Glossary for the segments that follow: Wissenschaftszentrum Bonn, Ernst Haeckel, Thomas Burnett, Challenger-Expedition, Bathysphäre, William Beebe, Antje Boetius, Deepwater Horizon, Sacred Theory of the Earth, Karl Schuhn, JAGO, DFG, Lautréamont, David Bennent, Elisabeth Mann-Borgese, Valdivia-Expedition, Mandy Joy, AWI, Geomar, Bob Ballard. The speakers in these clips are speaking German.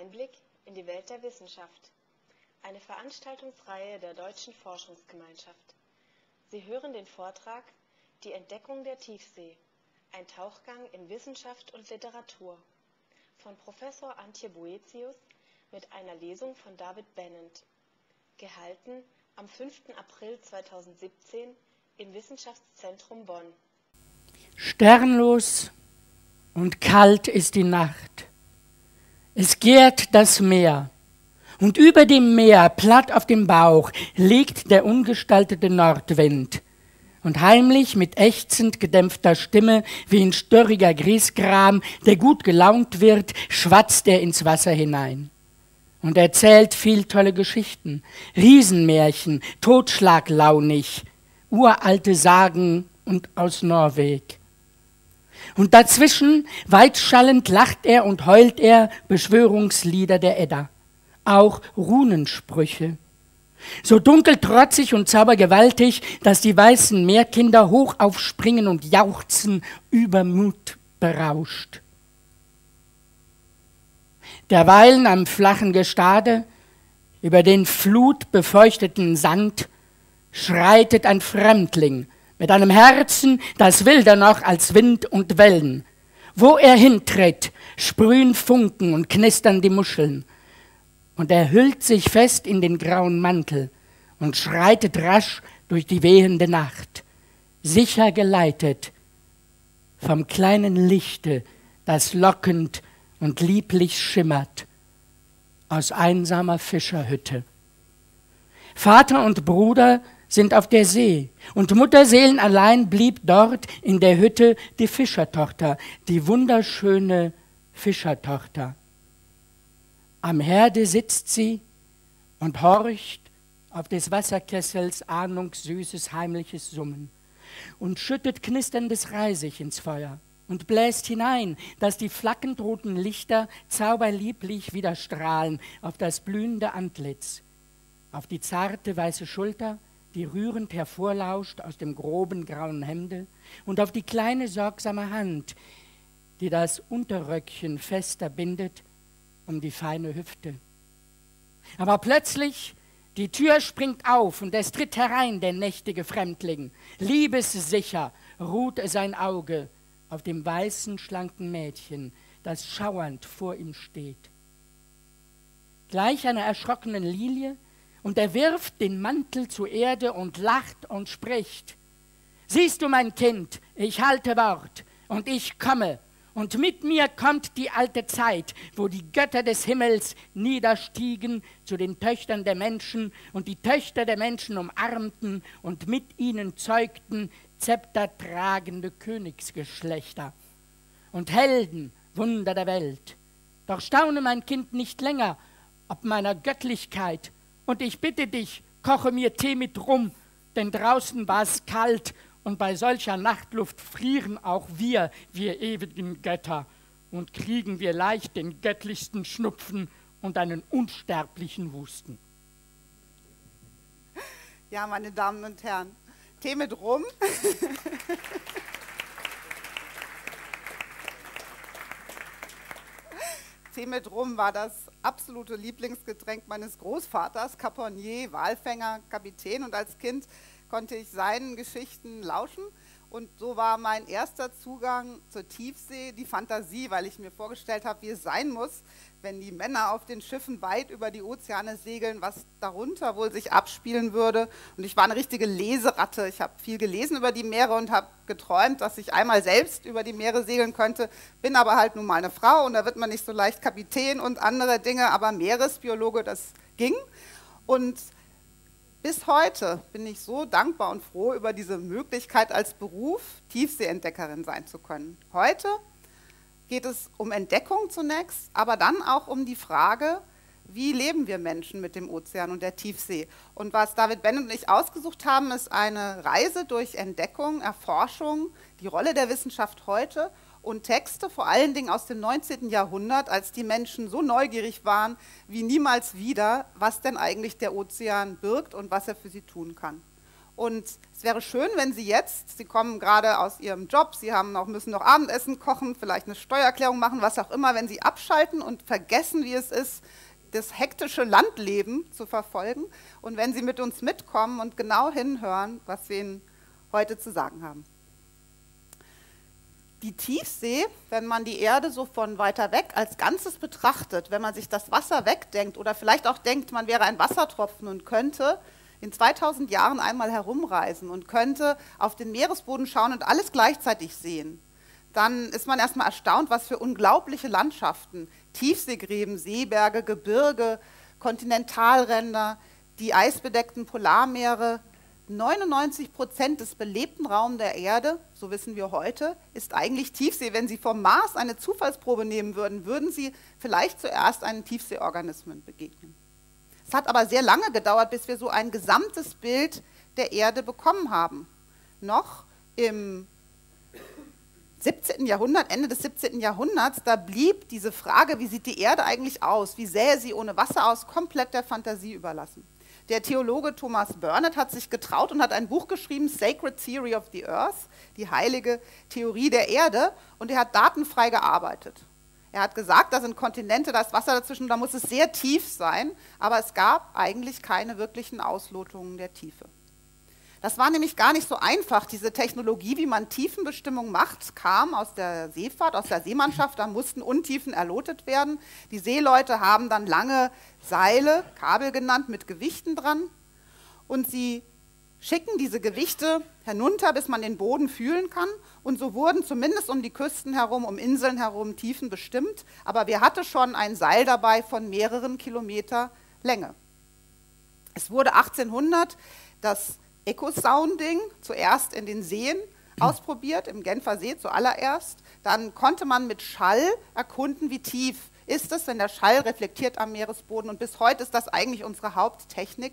Einblick in die Welt der Wissenschaft. Eine Veranstaltungsreihe der Deutschen Forschungsgemeinschaft. Sie hören den Vortrag Die Entdeckung der Tiefsee. Ein Tauchgang in Wissenschaft und Literatur von Professor Antje Boetius mit einer Lesung von David Bennent. Gehalten am 5. April 2017 im Wissenschaftszentrum Bonn. Sternlos und kalt ist die Nacht. Es gärt das Meer. Und über dem Meer, platt auf dem Bauch, liegt der ungestaltete Nordwind. Und heimlich mit ächzend gedämpfter Stimme, wie ein störriger Griesgram, der gut gelaunt wird, schwatzt er ins Wasser hinein. Und erzählt viel tolle Geschichten, Riesenmärchen, totschlaglaunig, uralte Sagen und aus Norwegen. Und dazwischen, weitschallend, lacht er und heult er Beschwörungslieder der Edda, auch Runensprüche. So dunkeltrotzig und zaubergewaltig, dass die weißen Meerkinder hoch aufspringen und jauchzen, Übermut berauscht. Derweilen am flachen Gestade, über den flutbefeuchteten Sand, schreitet ein Fremdling mit einem Herzen, das wilder noch als Wind und Wellen. Wo er hintritt, sprühen Funken und knistern die Muscheln. Und er hüllt sich fest in den grauen Mantel und schreitet rasch durch die wehende Nacht, sicher geleitet vom kleinen Lichte, das lockend und lieblich schimmert aus einsamer Fischerhütte. Vater und Bruder sind auf der See, und mutterseelenallein blieb dort in der Hütte die Fischertochter, die wunderschöne Fischertochter. Am Herde sitzt sie und horcht auf des Wasserkessels ahnungssüßes heimliches Summen und schüttet knisterndes Reisig ins Feuer und bläst hinein, dass die flackend roten Lichter zauberlieblich wieder strahlen auf das blühende Antlitz, auf die zarte weiße Schulter, die rührend hervorlauscht aus dem groben grauen Hemde, und auf die kleine sorgsame Hand, die das Unterröckchen fester bindet um die feine Hüfte. Aber plötzlich, die Tür springt auf und es tritt herein der nächtige Fremdling. Liebessicher ruht sein Auge auf dem weißen, schlanken Mädchen, das schauernd vor ihm steht. Gleich einer erschrockenen Lilie, und er wirft den Mantel zur Erde und lacht und spricht: Siehst du, mein Kind, ich halte Wort und ich komme, und mit mir kommt die alte Zeit, wo die Götter des Himmels niederstiegen zu den Töchtern der Menschen und die Töchter der Menschen umarmten und mit ihnen zeugten zeptertragende Königsgeschlechter und Helden, Wunder der Welt. Doch staune, mein Kind, nicht länger ob meiner Göttlichkeit, und ich bitte dich, koche mir Tee mit Rum, denn draußen war es kalt und bei solcher Nachtluft frieren auch wir, wir ewigen Götter, und kriegen wir leicht den göttlichsten Schnupfen und einen unsterblichen Husten. Ja, meine Damen und Herren, Tee mit Rum. Tee mit Rum war das absolute Lieblingsgetränk meines Großvaters, Harpunier, Walfänger, Kapitän, und als Kind konnte ich seinen Geschichten lauschen, und so war mein erster Zugang zur Tiefsee die Fantasie, weil ich mir vorgestellt habe, wie es sein muss, wenn die Männer auf den Schiffen weit über die Ozeane segeln, was darunter wohl sich abspielen würde. Und ich war eine richtige Leseratte. Ich habe viel gelesen über die Meere und habe geträumt, dass ich einmal selbst über die Meere segeln könnte, bin aber halt nun mal eine Frau und da wird man nicht so leicht Kapitän und andere Dinge, aber Meeresbiologe, das ging. Und bis heute bin ich so dankbar und froh über diese Möglichkeit, als Beruf Tiefseeentdeckerin sein zu können. Heute geht es um Entdeckung zunächst, aber dann auch um die Frage, wie leben wir Menschen mit dem Ozean und der Tiefsee? Und was David Bennent und ich ausgesucht haben, ist eine Reise durch Entdeckung, Erforschung, die Rolle der Wissenschaft heute und Texte, vor allen Dingen aus dem 19. Jahrhundert, als die Menschen so neugierig waren wie niemals wieder, was denn eigentlich der Ozean birgt und was er für sie tun kann. Und es wäre schön, wenn Sie jetzt, Sie kommen gerade aus Ihrem Job, Sie haben noch, müssen noch Abendessen kochen, vielleicht eine Steuererklärung machen, was auch immer, wenn Sie abschalten und vergessen, wie es ist, das hektische Landleben zu verfolgen. Und wenn Sie mit uns mitkommen und genau hinhören, was wir Ihnen heute zu sagen haben. Die Tiefsee, wenn man die Erde so von weiter weg als Ganzes betrachtet, wenn man sich das Wasser wegdenkt oder vielleicht auch denkt, man wäre ein Wassertropfen und könnte in 2000 Jahren einmal herumreisen und könnte auf den Meeresboden schauen und alles gleichzeitig sehen, dann ist man erstmal erstaunt, was für unglaubliche Landschaften, Tiefseegräben, Seeberge, Gebirge, Kontinentalränder, die eisbedeckten Polarmeere. 99% des belebten Raums der Erde, so wissen wir heute, ist eigentlich Tiefsee. Wenn Sie vom Mars eine Zufallsprobe nehmen würden, würden Sie vielleicht zuerst einem Tiefseeorganismen begegnen. Es hat aber sehr lange gedauert, bis wir so ein gesamtes Bild der Erde bekommen haben. Noch im 17. Jahrhundert, Ende des 17. Jahrhunderts, da blieb diese Frage, wie sieht die Erde eigentlich aus, wie sähe sie ohne Wasser aus, komplett der Fantasie überlassen. Der Theologe Thomas Burnett hat sich getraut und hat ein Buch geschrieben, Sacred Theory of the Earth, die heilige Theorie der Erde, und er hat datenfrei gearbeitet. Er hat gesagt, da sind Kontinente, da ist Wasser dazwischen, da muss es sehr tief sein, aber es gab eigentlich keine wirklichen Auslotungen der Tiefe. Das war nämlich gar nicht so einfach. Diese Technologie, wie man Tiefenbestimmung macht, kam aus der Seefahrt, aus der Seemannschaft. Da mussten Untiefen erlotet werden. Die Seeleute haben dann lange Seile, Kabel genannt, mit Gewichten dran. Und sie schicken diese Gewichte hinunter, bis man den Boden fühlen kann. Und so wurden zumindest um die Küsten herum, um Inseln herum Tiefen bestimmt. Aber wer hatte schon ein Seil dabei von mehreren Kilometer Länge? Es wurde 1800 das Eco-Sounding zuerst in den Seen ausprobiert, im Genfer See zuallererst. Dann konnte man mit Schall erkunden, wie tief ist es, wenn der Schall reflektiert am Meeresboden. Und bis heute ist das eigentlich unsere Haupttechnik,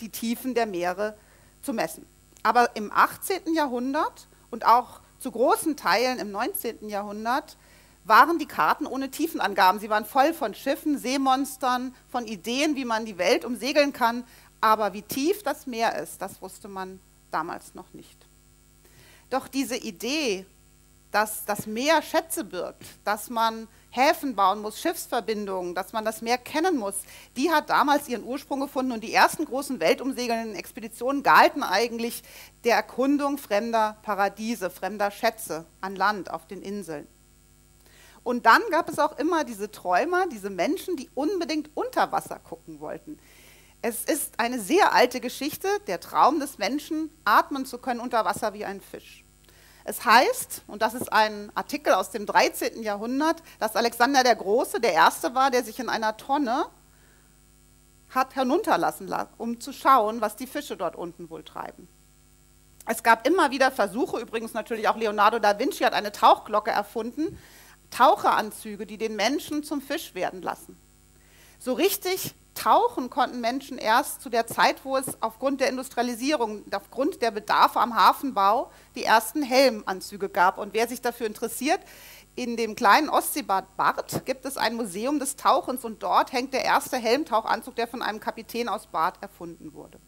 die Tiefen der Meere zu messen. Aber im 18. Jahrhundert und auch zu großen Teilen im 19. Jahrhundert waren die Karten ohne Tiefenangaben. Sie waren voll von Schiffen, Seemonstern, von Ideen, wie man die Welt umsegeln kann. Aber wie tief das Meer ist, das wusste man damals noch nicht. Doch diese Idee, dass das Meer Schätze birgt, dass man Häfen bauen muss, Schiffsverbindungen, dass man das Meer kennen muss, die hat damals ihren Ursprung gefunden. Und die ersten großen weltumsegelnden Expeditionen galten eigentlich der Erkundung fremder Paradiese, fremder Schätze an Land, auf den Inseln. Und dann gab es auch immer diese Träumer, diese Menschen, die unbedingt unter Wasser gucken wollten. Es ist eine sehr alte Geschichte, der Traum des Menschen, atmen zu können unter Wasser wie ein Fisch. Es heißt, und das ist ein Artikel aus dem 13. Jahrhundert, dass Alexander der Große der Erste war, der sich in einer Tonne hat herunterlassen lassen, um zu schauen, was die Fische dort unten wohl treiben. Es gab immer wieder Versuche, übrigens natürlich auch Leonardo da Vinci hat eine Tauchglocke erfunden, Taucheranzüge, die den Menschen zum Fisch werden lassen. So richtig tauchen konnten Menschen erst zu der Zeit, wo es aufgrund der Industrialisierung, aufgrund der Bedarfe am Hafenbau die ersten Helmanzüge gab. Und wer sich dafür interessiert, in dem kleinen Ostseebad Barth gibt es ein Museum des Tauchens und dort hängt der erste Helmtauchanzug, der von einem Kapitän aus Barth erfunden wurde.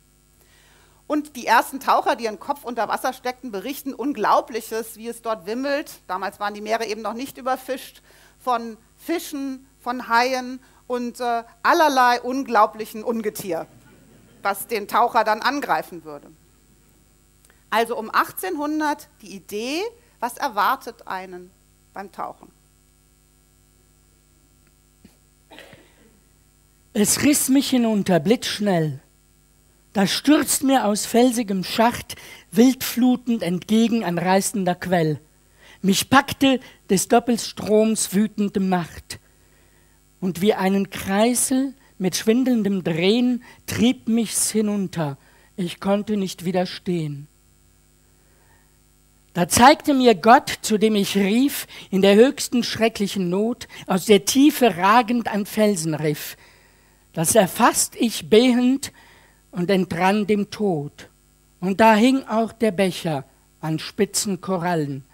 Und die ersten Taucher, die ihren Kopf unter Wasser steckten, berichten Unglaubliches, wie es dort wimmelt. Damals waren die Meere eben noch nicht überfischt, von Fischen, von Haien und allerlei unglaublichen Ungetier, was den Taucher dann angreifen würde. Also um 1800 die Idee, was erwartet einen beim Tauchen? Es riss mich hinunter, blitzschnell. Da stürzt mir aus felsigem Schacht wildflutend entgegen ein reißender Quell. Mich packte des Doppelstroms wütende Macht. Und wie einen Kreisel mit schwindelndem Drehen trieb mich's hinunter. Ich konnte nicht widerstehen. Da zeigte mir Gott, zu dem ich rief, in der höchsten schrecklichen Not, aus der Tiefe ragend ein Felsenriff. Das erfasst ich behend und entrann dem Tod. Und da hing auch der Becher an spitzen Korallen,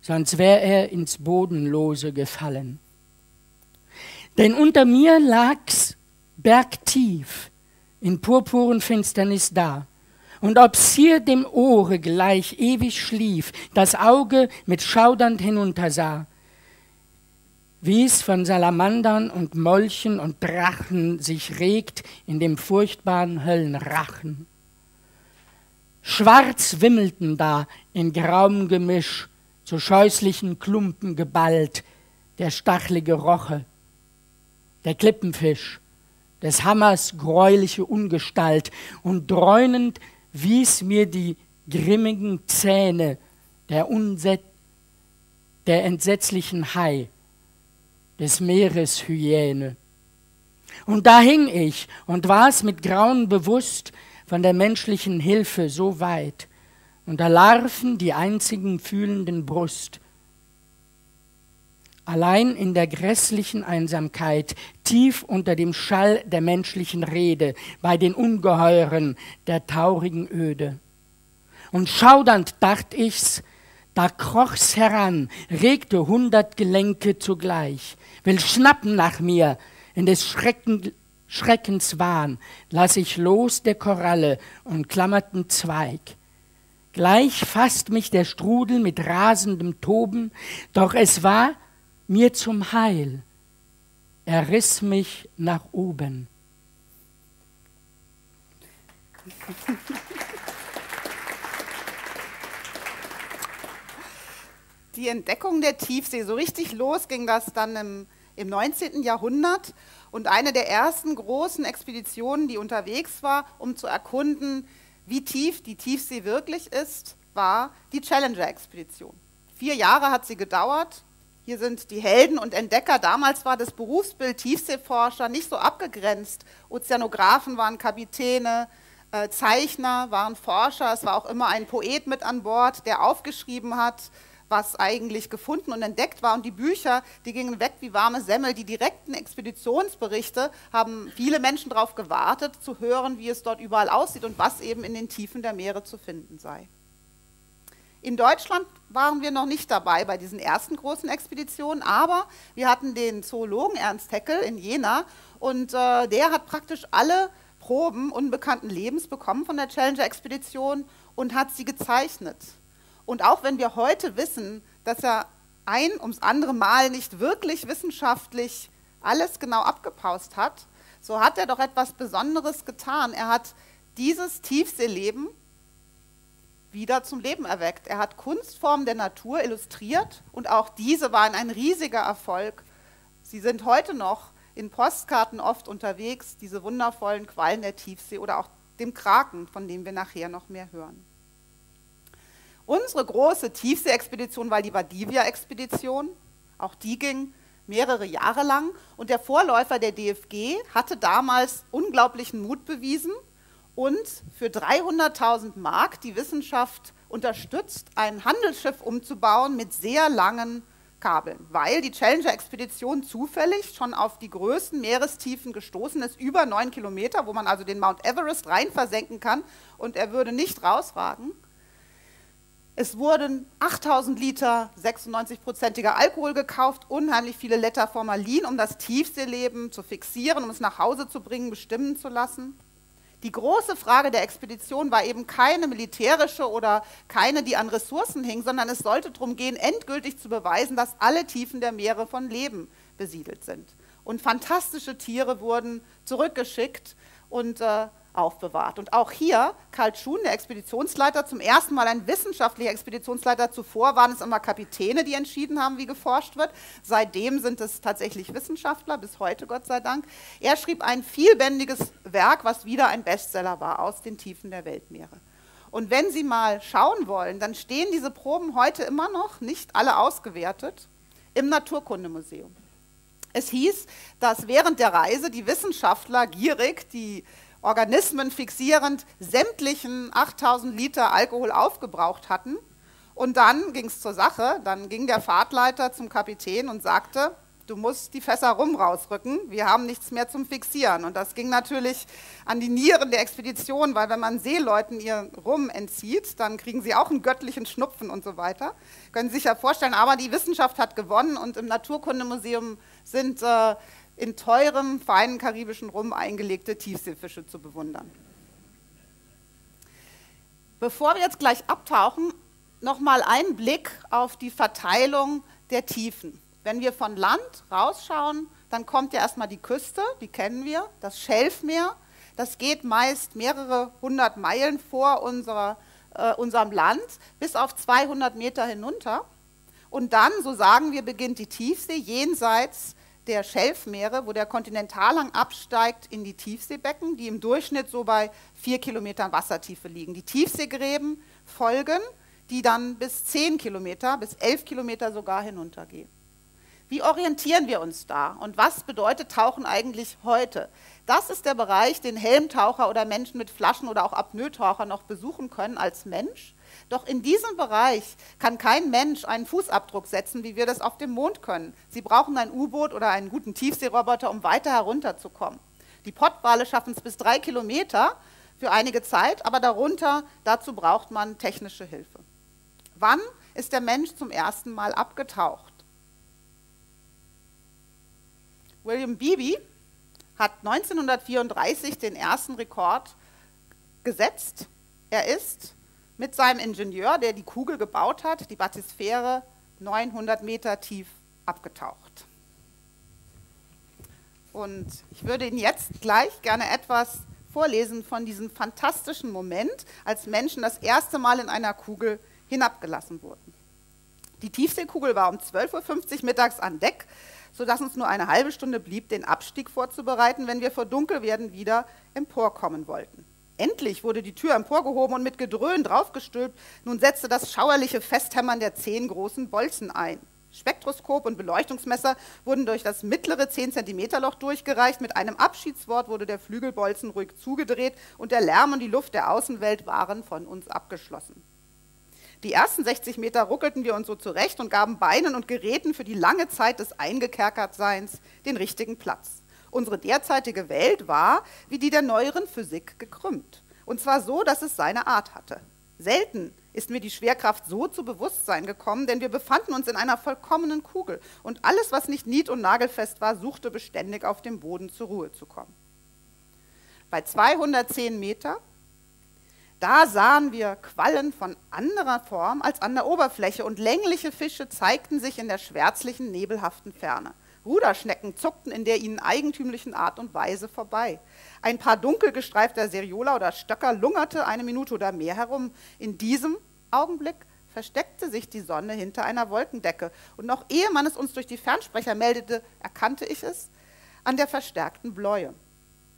sonst wär er ins Bodenlose gefallen. Denn unter mir lag's bergtief in Purpurenfinsternis da und ob Sir dem Ohre gleich ewig schlief, das Auge mit schaudernd hinuntersah, wie es von Salamandern und Molchen und Drachen sich regt in dem furchtbaren Höllenrachen. Schwarz wimmelten da in grauem Gemisch, zu scheußlichen Klumpen geballt, der stachelige Roche, der Klippenfisch, des Hammers greuliche Ungestalt, und dreunend wies mir die grimmigen Zähne der entsetzlichen Hai, des Meeres Hyäne. Und da hing ich und war's mit Grauen bewusst von der menschlichen Hilfe so weit, unter Larven die einzigen fühlenden Brust. Allein in der grässlichen Einsamkeit, tief unter dem Schall der menschlichen Rede, bei den Ungeheuren der traurigen Öde. Und schaudernd dacht ich's, da kroch's heran, regte 100 Gelenke zugleich, will schnappen nach mir, in des Schreckens Wahn, lass ich los der Koralle und klammerten Zweig. Gleich fasst mich der Strudel mit rasendem Toben, doch es war mir zum Heil, er riss mich nach oben. Die Entdeckung der Tiefsee, so richtig los ging das dann im 19. Jahrhundert. Und eine der ersten großen Expeditionen, die unterwegs war, um zu erkunden, wie tief die Tiefsee wirklich ist, war die Challenger-Expedition. 4 Jahre hat sie gedauert. Hier sind die Helden und Entdecker. Damals war das Berufsbild Tiefseeforscher nicht so abgegrenzt. Ozeanografen waren Kapitäne, Zeichner waren Forscher. Es war auch immer ein Poet mit an Bord, der aufgeschrieben hat, was eigentlich gefunden und entdeckt war. Und die Bücher, die gingen weg wie warme Semmel. Die direkten Expeditionsberichte haben viele Menschen darauf gewartet, zu hören, wie es dort überall aussieht und was eben in den Tiefen der Meere zu finden sei. In Deutschland waren wir noch nicht dabei bei diesen ersten großen Expeditionen, aber wir hatten den Zoologen Ernst Haeckel in Jena und der hat praktisch alle Proben unbekannten Lebens bekommen von der Challenger-Expedition und hat sie gezeichnet. Und auch wenn wir heute wissen, dass er ein ums andere Mal nicht wirklich wissenschaftlich alles genau abgepaust hat, so hat er doch etwas Besonderes getan. Er hat dieses Tiefseeleben wieder zum Leben erweckt. Er hat Kunstformen der Natur illustriert und auch diese waren ein riesiger Erfolg. Sie sind heute noch in Postkarten oft unterwegs, diese wundervollen Quallen der Tiefsee oder auch dem Kraken, von dem wir nachher noch mehr hören. Unsere große Tiefsee-Expedition war die Valdivia-Expedition. Auch die ging mehrere Jahre lang und der Vorläufer der DFG hatte damals unglaublichen Mut bewiesen. Und für 300.000 Mark die Wissenschaft unterstützt, ein Handelsschiff umzubauen mit sehr langen Kabeln, weil die Challenger-Expedition zufällig schon auf die größten Meerestiefen gestoßen ist, über 9 Kilometer, wo man also den Mount Everest rein versenken kann und er würde nicht rausragen. Es wurden 8.000 Liter 96-prozentiger Alkohol gekauft, unheimlich viele Liter Formalin, um das Tiefseeleben zu fixieren, um es nach Hause zu bringen, bestimmen zu lassen. Die große Frage der Expedition war eben keine militärische oder keine, die an Ressourcen hing, sondern es sollte darum gehen, endgültig zu beweisen, dass alle Tiefen der Meere von Leben besiedelt sind. Und fantastische Tiere wurden zurückgeschickt und aufbewahrt. Und auch hier, Karl Schuhn, der Expeditionsleiter, zum ersten Mal ein wissenschaftlicher Expeditionsleiter, zuvor waren es immer Kapitäne, die entschieden haben, wie geforscht wird. Seitdem sind es tatsächlich Wissenschaftler, bis heute, Gott sei Dank. Er schrieb ein vielbändiges Werk, was wieder ein Bestseller war, aus den Tiefen der Weltmeere. Und wenn Sie mal schauen wollen, dann stehen diese Proben heute immer noch, nicht alle ausgewertet, im Naturkundemuseum. Es hieß, dass während der Reise die Wissenschaftler gierig die Organismen fixierend sämtlichen 8.000 Liter Alkohol aufgebraucht hatten. Und dann ging es zur Sache, dann ging der Fahrtleiter zum Kapitän und sagte, du musst die Fässer rum rausrücken, wir haben nichts mehr zum Fixieren. Und das ging natürlich an die Nieren der Expedition, weil wenn man Seeleuten ihr Rum entzieht, dann kriegen sie auch einen göttlichen Schnupfen und so weiter. Können Sie sich ja vorstellen, aber die Wissenschaft hat gewonnen und im Naturkundemuseum sind in teurem, feinen karibischen Rum eingelegte Tiefseefische zu bewundern. Bevor wir jetzt gleich abtauchen, nochmal einen Blick auf die Verteilung der Tiefen. Wenn wir von Land rausschauen, dann kommt ja erstmal die Küste, die kennen wir, das Schelfmeer. Das geht meist mehrere hundert Meilen vor unserem Land, bis auf 200 Meter hinunter. Und dann, so sagen wir, beginnt die Tiefsee jenseits der Schelfmeere, wo der Kontinentalhang absteigt in die Tiefseebecken, die im Durchschnitt so bei 4 Kilometern Wassertiefe liegen. Die Tiefseegräben folgen, die dann bis 10 Kilometer, bis 11 Kilometer sogar hinuntergehen. Wie orientieren wir uns da und was bedeutet Tauchen eigentlich heute? Das ist der Bereich, den Helmtaucher oder Menschen mit Flaschen oder auch Apnoe-Taucher noch besuchen können als Mensch. Doch in diesem Bereich kann kein Mensch einen Fußabdruck setzen, wie wir das auf dem Mond können. Sie brauchen ein U-Boot oder einen guten Tiefseeroboter, um weiter herunterzukommen. Die Pottwale schaffen es bis 3 Kilometer für einige Zeit, aber dazu braucht man technische Hilfe. Wann ist der Mensch zum ersten Mal abgetaucht? William Beebe hat 1934 den ersten Rekord gesetzt. Er ist mit seinem Ingenieur, der die Kugel gebaut hat, die Bathysphäre 900 Meter tief abgetaucht. Und ich würde Ihnen jetzt gleich gerne etwas vorlesen von diesem fantastischen Moment, als Menschen das erste Mal in einer Kugel hinabgelassen wurden. Die Tiefseekugel war um 12:50 Uhr mittags an Deck, sodass uns nur eine halbe Stunde blieb, den Abstieg vorzubereiten, wenn wir vor Dunkelwerden wieder emporkommen wollten. Endlich wurde die Tür emporgehoben und mit Gedröhn draufgestülpt. Nun setzte das schauerliche Festhämmern der 10 großen Bolzen ein. Spektroskop und Beleuchtungsmesser wurden durch das mittlere 10-cm-Loch durchgereicht. Mit einem Abschiedswort wurde der Flügelbolzen ruhig zugedreht und der Lärm und die Luft der Außenwelt waren von uns abgeschlossen. Die ersten 60 Meter ruckelten wir uns so zurecht und gaben Beinen und Geräten für die lange Zeit des Eingekerkertseins den richtigen Platz. Unsere derzeitige Welt war, wie die der neueren Physik, gekrümmt. Und zwar so, dass es seine Art hatte. Selten ist mir die Schwerkraft so zu Bewusstsein gekommen, denn wir befanden uns in einer vollkommenen Kugel. Und alles, was nicht nied- und nagelfest war, suchte beständig auf dem Boden zur Ruhe zu kommen. Bei 210 Meter, da sahen wir Quallen von anderer Form als an der Oberfläche und längliche Fische zeigten sich in der schwärzlichen, nebelhaften Ferne. Ruderschnecken zuckten in der ihnen eigentümlichen Art und Weise vorbei. Ein paar dunkel gestreifter Seriola oder Stöcker lungerte eine Minute oder mehr herum. In diesem Augenblick versteckte sich die Sonne hinter einer Wolkendecke. Und noch ehe man es uns durch die Fernsprecher meldete, erkannte ich es an der verstärkten Bläue.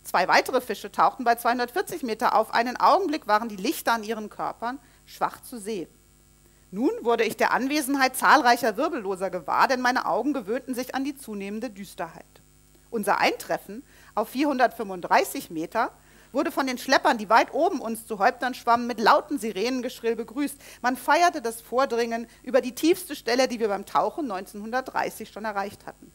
2 weitere Fische tauchten bei 240 Meter auf. Einen Augenblick waren die Lichter an ihren Körpern schwach zu sehen. Nun wurde ich der Anwesenheit zahlreicher Wirbelloser gewahr, denn meine Augen gewöhnten sich an die zunehmende Düsterheit. Unser Eintreffen auf 435 Meter wurde von den Schleppern, die weit oben uns zu Häuptern schwammen, mit lauten Sirenengeschrill begrüßt. Man feierte das Vordringen über die tiefste Stelle, die wir beim Tauchen 1930 schon erreicht hatten.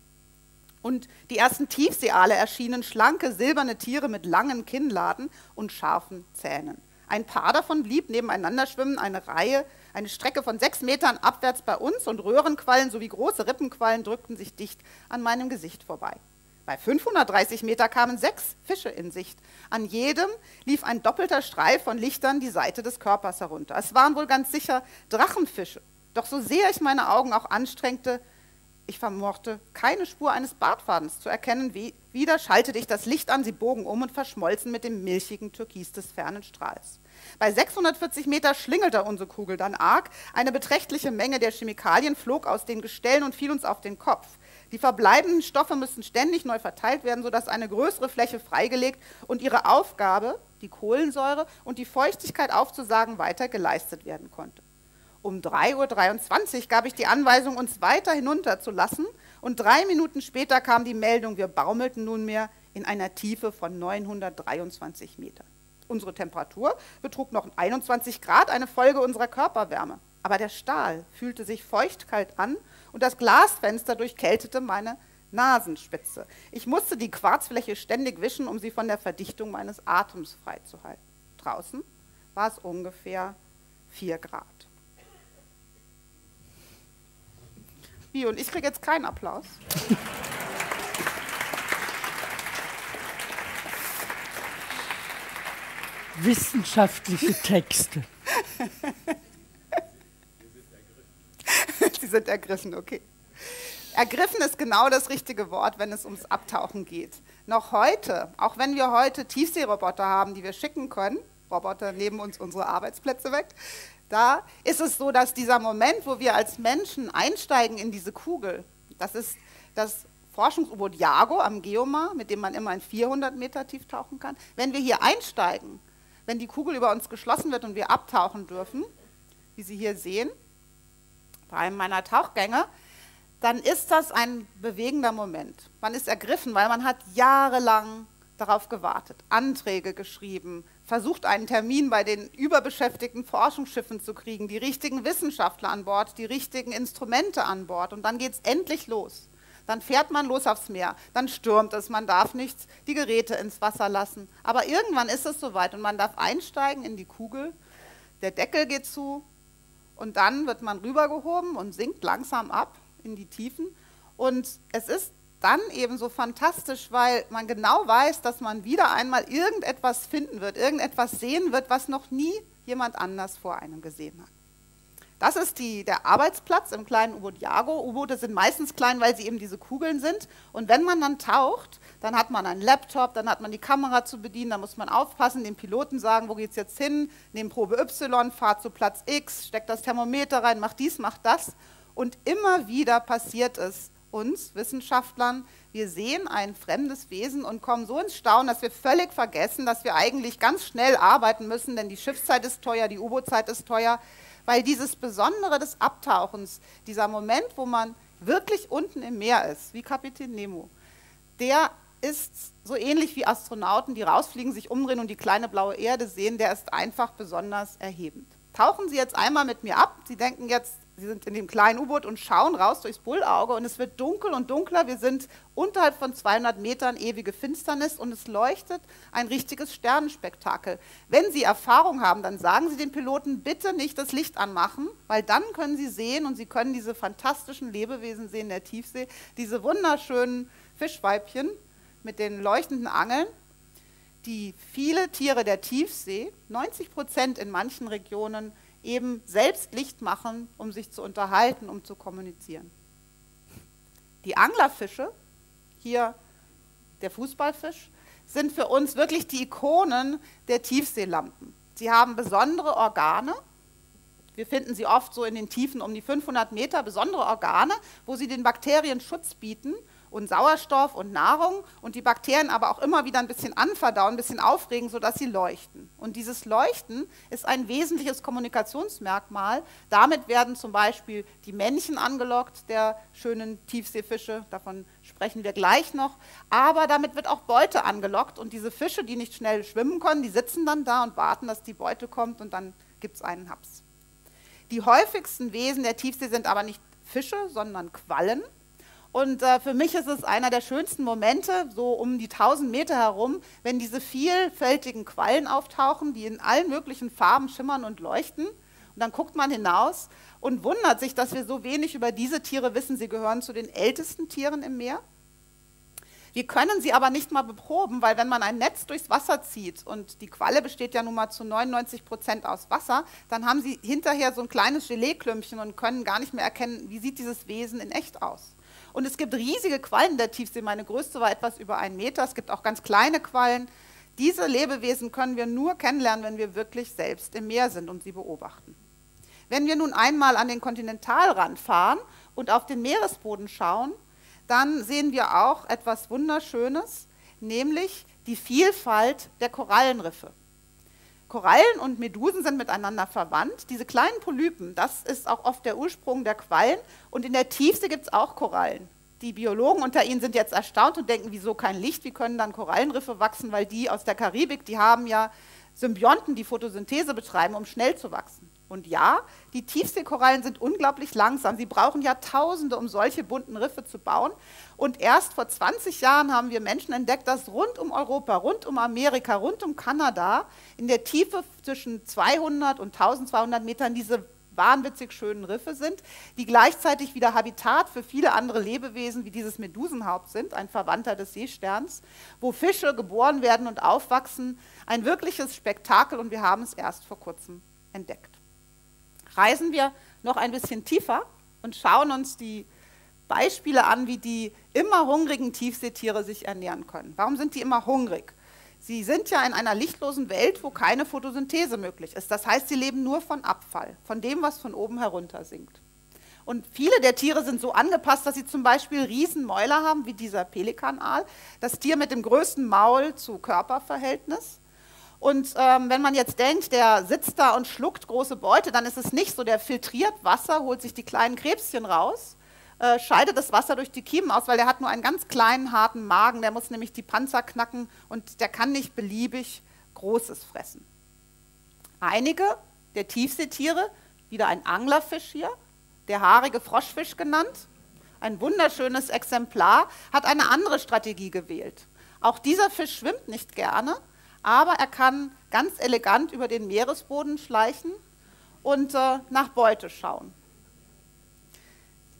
Und die ersten Tiefseeaale erschienen, schlanke, silberne Tiere mit langen Kinnladen und scharfen Zähnen. Ein Paar davon blieb nebeneinander schwimmen, eine Strecke von 6 Metern abwärts bei uns und Röhrenquallen sowie große Rippenquallen drückten sich dicht an meinem Gesicht vorbei. Bei 530 Meter kamen 6 Fische in Sicht. An jedem lief ein doppelter Streif von Lichtern die Seite des Körpers herunter. Es waren wohl ganz sicher Drachenfische. Doch so sehr ich meine Augen auch anstrengte, ich vermochte keine Spur eines Bartfadens zu erkennen. Wieder schaltete ich das Licht an, sie bogen um und verschmolzen mit dem milchigen Türkis des fernen Strahls. Bei 640 Meter schlingelte unsere Kugel dann arg. Eine beträchtliche Menge der Chemikalien flog aus den Gestellen und fiel uns auf den Kopf. Die verbleibenden Stoffe müssen ständig neu verteilt werden, sodass eine größere Fläche freigelegt und ihre Aufgabe, die Kohlensäure und die Feuchtigkeit aufzusagen, weiter geleistet werden konnte. Um 3:23 Uhr gab ich die Anweisung, uns weiter hinunterzulassen und 3 Minuten später kam die Meldung, wir baumelten nunmehr in einer Tiefe von 923 Metern. Unsere Temperatur betrug noch 21 Grad, eine Folge unserer Körperwärme. Aber der Stahl fühlte sich feuchtkalt an und das Glasfenster durchkältete meine Nasenspitze. Ich musste die Quarzfläche ständig wischen, um sie von der Verdichtung meines Atems freizuhalten. Draußen war es ungefähr 4 Grad. Und ich kriege jetzt keinen Applaus. Wissenschaftliche Texte. Sie sind ergriffen, okay. Ergriffen ist genau das richtige Wort, wenn es ums Abtauchen geht. Noch heute, auch wenn wir heute Tiefseeroboter haben, die wir schicken können, Roboter nehmen uns unsere Arbeitsplätze weg, da ist es so, dass dieser Moment, wo wir als Menschen einsteigen in diese Kugel, das ist das Forschungs-U-Boot JAGO am Geomar, mit dem man immer in 400 Meter tief tauchen kann. Wenn wir hier einsteigen, wenn die Kugel über uns geschlossen wird und wir abtauchen dürfen, wie Sie hier sehen, bei einem meiner Tauchgänge, dann ist das ein bewegender Moment. Man ist ergriffen, weil man hat jahrelang darauf gewartet, Anträge geschrieben, versucht einen Termin bei den überbeschäftigten Forschungsschiffen zu kriegen, die richtigen Wissenschaftler an Bord, die richtigen Instrumente an Bord, und dann geht es endlich los. Dann fährt man los aufs Meer, dann stürmt es, man darf nichts, die Geräte ins Wasser lassen. Aber irgendwann ist es soweit und man darf einsteigen in die Kugel, der Deckel geht zu und dann wird man rübergehoben und sinkt langsam ab in die Tiefen. Und es ist dann eben so fantastisch, weil man genau weiß, dass man wieder einmal irgendetwas finden wird, irgendetwas sehen wird, was noch nie jemand anders vor einem gesehen hat. Das ist der Arbeitsplatz im kleinen U-Boot JAGO. U-Boote sind meistens klein, weil sie eben diese Kugeln sind. Und wenn man dann taucht, dann hat man einen Laptop, dann hat man die Kamera zu bedienen, da muss man aufpassen, dem Piloten sagen, wo geht's jetzt hin, nehmen Probe Y, fahrt zu Platz X, steckt das Thermometer rein, macht dies, macht das. Und immer wieder passiert es uns, Wissenschaftlern, wir sehen ein fremdes Wesen und kommen so ins Staunen, dass wir völlig vergessen, dass wir eigentlich ganz schnell arbeiten müssen, denn die Schiffszeit ist teuer, die U-Boot-Zeit ist teuer. Weil dieses Besondere des Abtauchens, dieser Moment, wo man wirklich unten im Meer ist, wie Kapitän Nemo, der ist so ähnlich wie Astronauten, die rausfliegen, sich umdrehen und die kleine blaue Erde sehen, der ist einfach besonders erhebend. Tauchen Sie jetzt einmal mit mir ab, Sie denken jetzt, Sie sind in dem kleinen U-Boot und schauen raus durchs Bullauge und es wird dunkel und dunkler, wir sind unterhalb von 200 Metern ewige Finsternis und es leuchtet ein richtiges Sternenspektakel. Wenn Sie Erfahrung haben, dann sagen Sie den Piloten, bitte nicht das Licht anmachen, weil dann können Sie sehen und Sie können diese fantastischen Lebewesen sehen in der Tiefsee, diese wunderschönen Fischweibchen mit den leuchtenden Angeln, die viele Tiere der Tiefsee, 90% in manchen Regionen, eben selbst Licht machen, um sich zu unterhalten, um zu kommunizieren. Die Anglerfische, hier der Fußballfisch, sind für uns wirklich die Ikonen der Tiefseelampen. Sie haben besondere Organe, wir finden sie oft so in den Tiefen um die 500 Meter, besondere Organe, wo sie den Bakterien Schutz bieten und Sauerstoff und Nahrung und die Bakterien aber auch immer wieder ein bisschen anverdauen, ein bisschen aufregen, sodass sie leuchten. Und dieses Leuchten ist ein wesentliches Kommunikationsmerkmal. Damit werden zum Beispiel die Männchen angelockt, der schönen Tiefseefische, davon sprechen wir gleich noch, aber damit wird auch Beute angelockt und diese Fische, die nicht schnell schwimmen können, die sitzen dann da und warten, dass die Beute kommt und dann gibt es einen Haps. Die häufigsten Wesen der Tiefsee sind aber nicht Fische, sondern Quallen. Und für mich ist es einer der schönsten Momente, so um die 1000 Meter herum, wenn diese vielfältigen Quallen auftauchen, die in allen möglichen Farben schimmern und leuchten. Und dann guckt man hinaus und wundert sich, dass wir so wenig über diese Tiere wissen. Sie gehören zu den ältesten Tieren im Meer. Wir können sie aber nicht mal beproben, weil wenn man ein Netz durchs Wasser zieht und die Qualle besteht ja nun mal zu 99% aus Wasser, dann haben sie hinterher so ein kleines Geleeklümpchen und können gar nicht mehr erkennen, wie sieht dieses Wesen in echt aus. Und es gibt riesige Quallen der Tiefsee, meine größte war etwas über 1 Meter, es gibt auch ganz kleine Quallen. Diese Lebewesen können wir nur kennenlernen, wenn wir wirklich selbst im Meer sind und sie beobachten. Wenn wir nun einmal an den Kontinentalrand fahren und auf den Meeresboden schauen, dann sehen wir auch etwas Wunderschönes, nämlich die Vielfalt der Korallenriffe. Korallen und Medusen sind miteinander verwandt. Diese kleinen Polypen, das ist auch oft der Ursprung der Quallen. Und in der Tiefsee gibt es auch Korallen. Die Biologen unter Ihnen sind jetzt erstaunt und denken, wieso kein Licht, wie können dann Korallenriffe wachsen, weil die aus der Karibik, die haben ja Symbionten, die Photosynthese betreiben, um schnell zu wachsen. Und ja, die Tiefseekorallen sind unglaublich langsam. Sie brauchen Jahrtausende, um solche bunten Riffe zu bauen. Und erst vor 20 Jahren haben wir Menschen entdeckt, dass rund um Europa, rund um Amerika, rund um Kanada in der Tiefe zwischen 200 und 1200 Metern diese wahnwitzig schönen Riffe sind, die gleichzeitig wieder Habitat für viele andere Lebewesen wie dieses Medusenhaupt sind, ein Verwandter des Seesterns, wo Fische geboren werden und aufwachsen. Ein wirkliches Spektakel und wir haben es erst vor kurzem entdeckt. reisen wir noch ein bisschen tiefer und schauen uns die Beispiele an, wie die immer hungrigen Tiefseetiere sich ernähren können. Warum sind die immer hungrig? Sie sind ja in einer lichtlosen Welt, wo keine Photosynthese möglich ist. Das heißt, sie leben nur von Abfall, von dem, was von oben herunter sinkt. Und viele der Tiere sind so angepasst, dass sie zum Beispiel Riesenmäuler haben, wie dieser Pelikanaal, das Tier mit dem größten Maul zu Körperverhältnis. Und wenn man jetzt denkt, der sitzt da und schluckt große Beute, dann ist es nicht so, der filtriert Wasser, holt sich die kleinen Krebschen raus, scheidet das Wasser durch die Kiemen aus, weil der hat nur einen ganz kleinen, harten Magen, der muss nämlich die Panzer knacken und der kann nicht beliebig Großes fressen. Einige der Tiefseetiere, wieder ein Anglerfisch hier, der haarige Froschfisch genannt, ein wunderschönes Exemplar, hat eine andere Strategie gewählt. Auch dieser Fisch schwimmt nicht gerne, aber er kann ganz elegant über den Meeresboden schleichen und nach Beute schauen.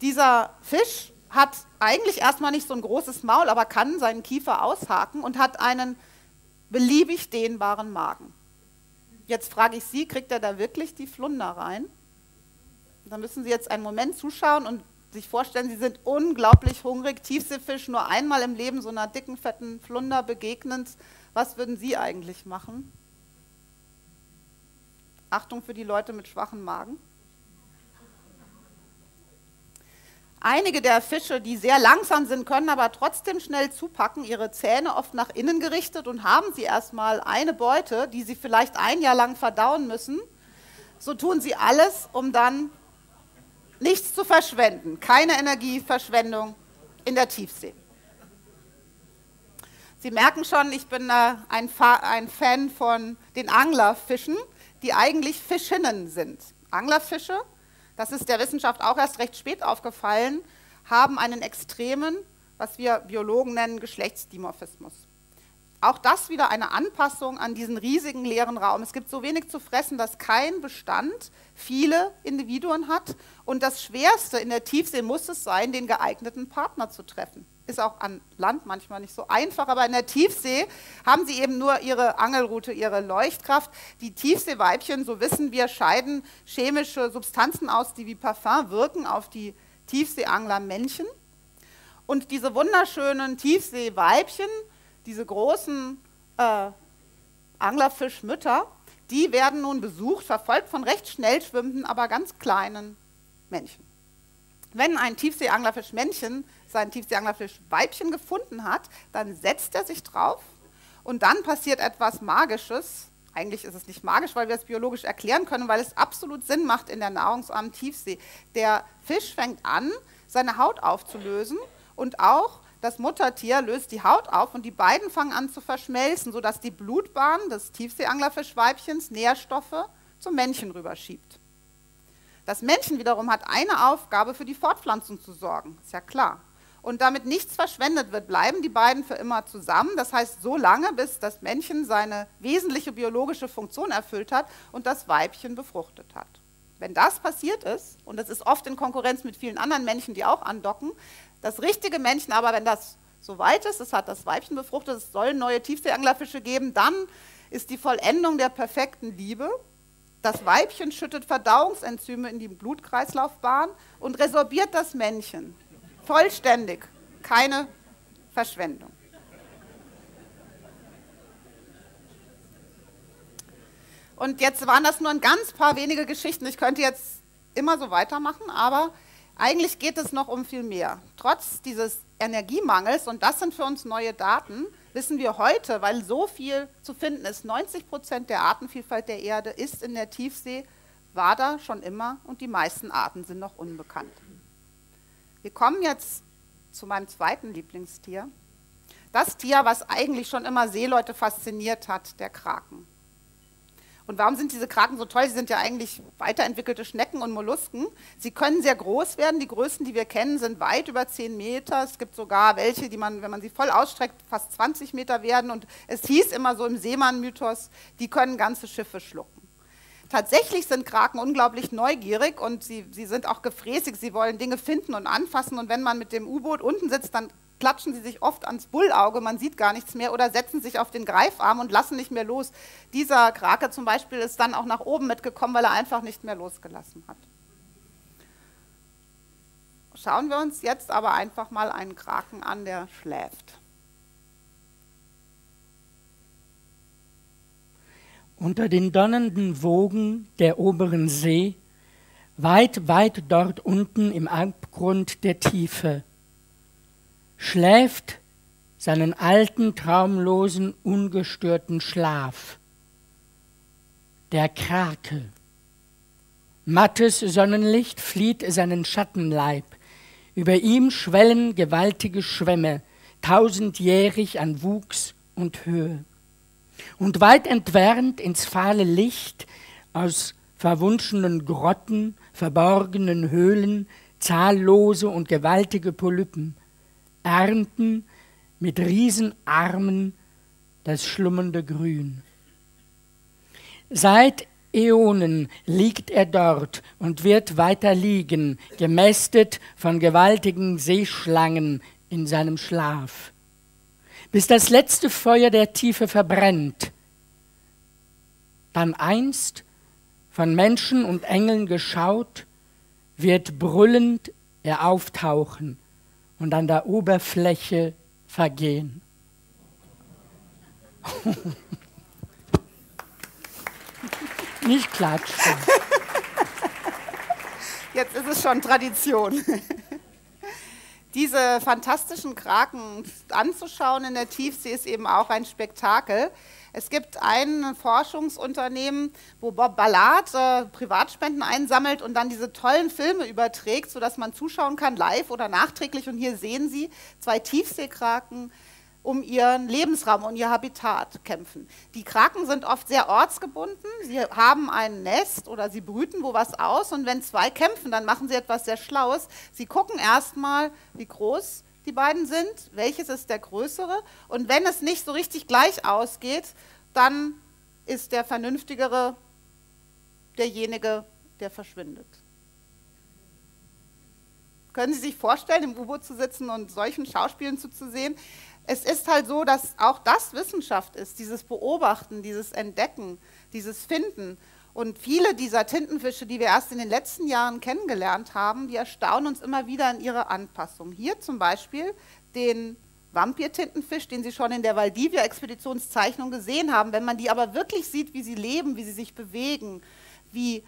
Dieser Fisch hat eigentlich erstmal nicht so ein großes Maul, aber kann seinen Kiefer aushaken und hat einen beliebig dehnbaren Magen. Jetzt frage ich Sie, kriegt er da wirklich die Flunder rein? Da müssen Sie jetzt einen Moment zuschauen und sich vorstellen, Sie sind unglaublich hungrig, Tiefseefisch, nur einmal im Leben so einer dicken, fetten Flunder begegnend. Was würden Sie eigentlich machen? Achtung für die Leute mit schwachen Magen. Einige der Fische, die sehr langsam sind, können aber trotzdem schnell zupacken, ihre Zähne oft nach innen gerichtet und haben sie erstmal eine Beute, die sie vielleicht ein Jahr lang verdauen müssen. So tun sie alles, um dann nichts zu verschwenden. Keine Energieverschwendung in der Tiefsee. Sie merken schon, ich bin ein Fan von den Anglerfischen, die eigentlich Fischinnen sind. Anglerfische, das ist der Wissenschaft auch erst recht spät aufgefallen, haben einen extremen, was wir Biologen nennen, Geschlechtsdimorphismus. Auch das wieder eine Anpassung an diesen riesigen leeren Raum. Es gibt so wenig zu fressen, dass kein Bestand viele Individuen hat. Und das Schwerste in der Tiefsee muss es sein, den geeigneten Partner zu treffen. Ist auch an Land manchmal nicht so einfach, aber in der Tiefsee haben sie eben nur ihre Angelrute, ihre Leuchtkraft. Die Tiefseeweibchen, so wissen wir, scheiden chemische Substanzen aus, die wie Parfum wirken auf die Tiefseeanglermännchen. Und diese wunderschönen Tiefseeweibchen, diese großen Anglerfischmütter, die werden nun besucht, verfolgt von recht schnell schwimmenden, aber ganz kleinen Männchen. Wenn ein Tiefseeanglerfischmännchen sein Tiefseeanglerfischweibchen gefunden hat, dann setzt er sich drauf und dann passiert etwas Magisches. Eigentlich ist es nicht magisch, weil wir es biologisch erklären können, weil es absolut Sinn macht in der nahrungsarmen Tiefsee. Der Fisch fängt an, seine Haut aufzulösen und auch das Muttertier löst die Haut auf und die beiden fangen an zu verschmelzen, sodass die Blutbahn des Tiefseeanglerfischweibchens Nährstoffe zum Männchen rüberschiebt. Das Männchen wiederum hat eine Aufgabe, für die Fortpflanzung zu sorgen, ist ja klar. Und damit nichts verschwendet wird, bleiben die beiden für immer zusammen. Das heißt, so lange, bis das Männchen seine wesentliche biologische Funktion erfüllt hat und das Weibchen befruchtet hat. Wenn das passiert ist, und das ist oft in Konkurrenz mit vielen anderen Männchen, die auch andocken, das richtige Männchen aber, wenn das soweit ist, es hat das Weibchen befruchtet, es soll neue Tiefseeanglerfische geben, dann ist die Vollendung der perfekten Liebe. Das Weibchen schüttet Verdauungsenzyme in die Blutkreislaufbahn und resorbiert das Männchen. Vollständig, keine Verschwendung. Und jetzt waren das nur ein ganz paar wenige Geschichten. Ich könnte jetzt immer so weitermachen, aber eigentlich geht es noch um viel mehr. Trotz dieses Energiemangels, und das sind für uns neue Daten, wissen wir heute, weil so viel zu finden ist, 90% der Artenvielfalt der Erde ist in der Tiefsee, war da schon immer und die meisten Arten sind noch unbekannt. Wir kommen jetzt zu meinem zweiten Lieblingstier. Das Tier, was eigentlich schon immer Seeleute fasziniert hat, der Kraken. Und warum sind diese Kraken so toll? Sie sind ja eigentlich weiterentwickelte Schnecken und Mollusken. Sie können sehr groß werden. Die größten, die wir kennen, sind weit über 10 Meter. Es gibt sogar welche, die man, wenn man sie voll ausstreckt, fast 20 Meter werden. Und es hieß immer so im Seemann-Mythos, die können ganze Schiffe schlucken. Tatsächlich sind Kraken unglaublich neugierig und sie sind auch gefräßig. Sie wollen Dinge finden und anfassen. Und wenn man mit dem U-Boot unten sitzt, dann klatschen sie sich oft ans Bullauge, man sieht gar nichts mehr, oder setzen sich auf den Greifarm und lassen nicht mehr los. Dieser Krake zum Beispiel ist dann auch nach oben mitgekommen, weil er einfach nicht mehr losgelassen hat. Schauen wir uns jetzt aber einfach mal einen Kraken an, der schläft. Unter den donnernden Wogen der oberen See, weit, weit dort unten im Abgrund der Tiefe, schläft seinen alten, traumlosen, ungestörten Schlaf. Der Krake. Mattes Sonnenlicht flieht seinen Schattenleib. Über ihm schwellen gewaltige Schwämme, tausendjährig an Wuchs und Höhe. Und weit entfernt ins fahle Licht aus verwunschenen Grotten, verborgenen Höhlen, zahllose und gewaltige Polypen ernten mit Riesenarmen das schlummernde Grün. Seit Äonen liegt er dort und wird weiter liegen, gemästet von gewaltigen Seeschlangen in seinem Schlaf, bis das letzte Feuer der Tiefe verbrennt, dann einst, von Menschen und Engeln geschaut, wird brüllend er auftauchen und an der Oberfläche vergehen. Nicht klatschen. Jetzt ist es schon Tradition. Diese fantastischen Kraken anzuschauen in der Tiefsee ist eben auch ein Spektakel. Es gibt ein Forschungsunternehmen, wo Bob Ballard Privatspenden einsammelt und dann diese tollen Filme überträgt, sodass man zuschauen kann, live oder nachträglich. Und hier sehen Sie zwei Tiefseekraken um ihren Lebensraum und ihr Habitat kämpfen. Die Kraken sind oft sehr ortsgebunden. Sie haben ein Nest oder sie brüten wo was aus, und wenn zwei kämpfen, dann machen sie etwas sehr Schlaues. Sie gucken erstmal, wie groß die beiden sind, welches ist der größere, und wenn es nicht so richtig gleich ausgeht, dann ist der vernünftigere derjenige, der verschwindet. Können Sie sich vorstellen, im U-Boot zu sitzen und solchen Schauspielen zuzusehen? Es ist halt so, dass auch das Wissenschaft ist, dieses Beobachten, dieses Entdecken, dieses Finden. Und viele dieser Tintenfische, die wir erst in den letzten Jahren kennengelernt haben, die erstaunen uns immer wieder in ihrer Anpassung. Hier zum Beispiel den Vampir-Tintenfisch, den Sie schon in der Valdivia-Expeditionszeichnung gesehen haben. Wenn man die aber wirklich sieht, wie sie leben, wie sie sich bewegen, wie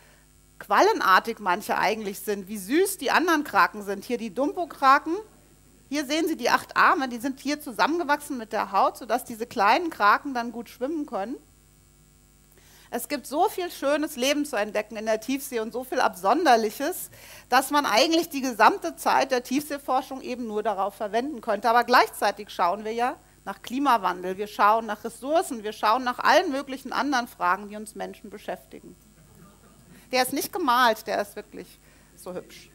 quallenartig manche eigentlich sind, wie süß die anderen Kraken sind. Hier die Dumbo-Kraken. Hier sehen Sie die 8 Arme, die sind hier zusammengewachsen mit der Haut, sodass diese kleinen Kraken dann gut schwimmen können. Es gibt so viel schönes Leben zu entdecken in der Tiefsee und so viel Absonderliches, dass man eigentlich die gesamte Zeit der Tiefseeforschung eben nur darauf verwenden könnte. Aber gleichzeitig schauen wir ja nach Klimawandel, wir schauen nach Ressourcen, wir schauen nach allen möglichen anderen Fragen, die uns Menschen beschäftigen. Der ist nicht gemalt, der ist wirklich so hübsch.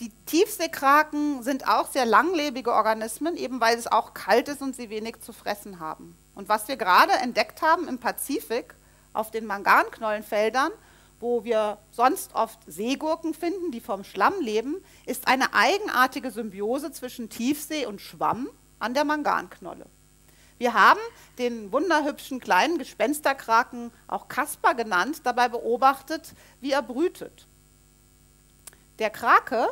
Die Tiefseekraken sind auch sehr langlebige Organismen, eben weil es auch kalt ist und sie wenig zu fressen haben. Und was wir gerade entdeckt haben im Pazifik, auf den Manganknollenfeldern, wo wir sonst oft Seegurken finden, die vom Schlamm leben, ist eine eigenartige Symbiose zwischen Tiefsee und Schwamm an der Manganknolle. Wir haben den wunderhübschen kleinen Gespensterkraken, auch Kasper genannt, dabei beobachtet, wie er brütet. Der Krake,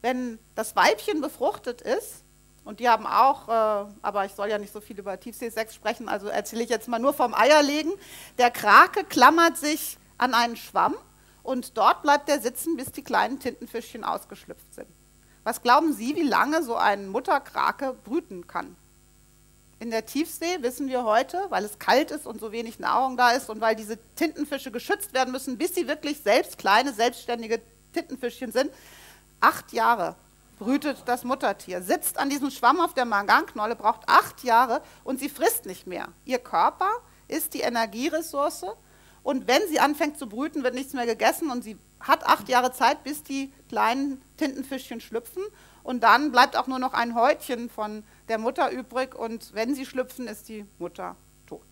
wenn das Weibchen befruchtet ist, und die haben auch, aber ich soll ja nicht so viel über Tiefseesex sprechen, also erzähle ich jetzt mal nur vom Eierlegen. Der Krake klammert sich an einen Schwamm und dort bleibt er sitzen, bis die kleinen Tintenfischchen ausgeschlüpft sind. Was glauben Sie, wie lange so ein Mutterkrake brüten kann? In der Tiefsee wissen wir heute, weil es kalt ist und so wenig Nahrung da ist und weil diese Tintenfische geschützt werden müssen, bis sie wirklich selbst kleine, selbstständige Tintenfischchen sind, 8 Jahre brütet das Muttertier, sitzt an diesem Schwamm auf der Manganknolle, braucht 8 Jahre und sie frisst nicht mehr. Ihr Körper ist die Energieressource und wenn sie anfängt zu brüten, wird nichts mehr gegessen und sie hat 8 Jahre Zeit, bis die kleinen Tintenfischchen schlüpfen und dann bleibt auch nur noch ein Häutchen von der Mutter übrig und wenn sie schlüpfen, ist die Mutter tot.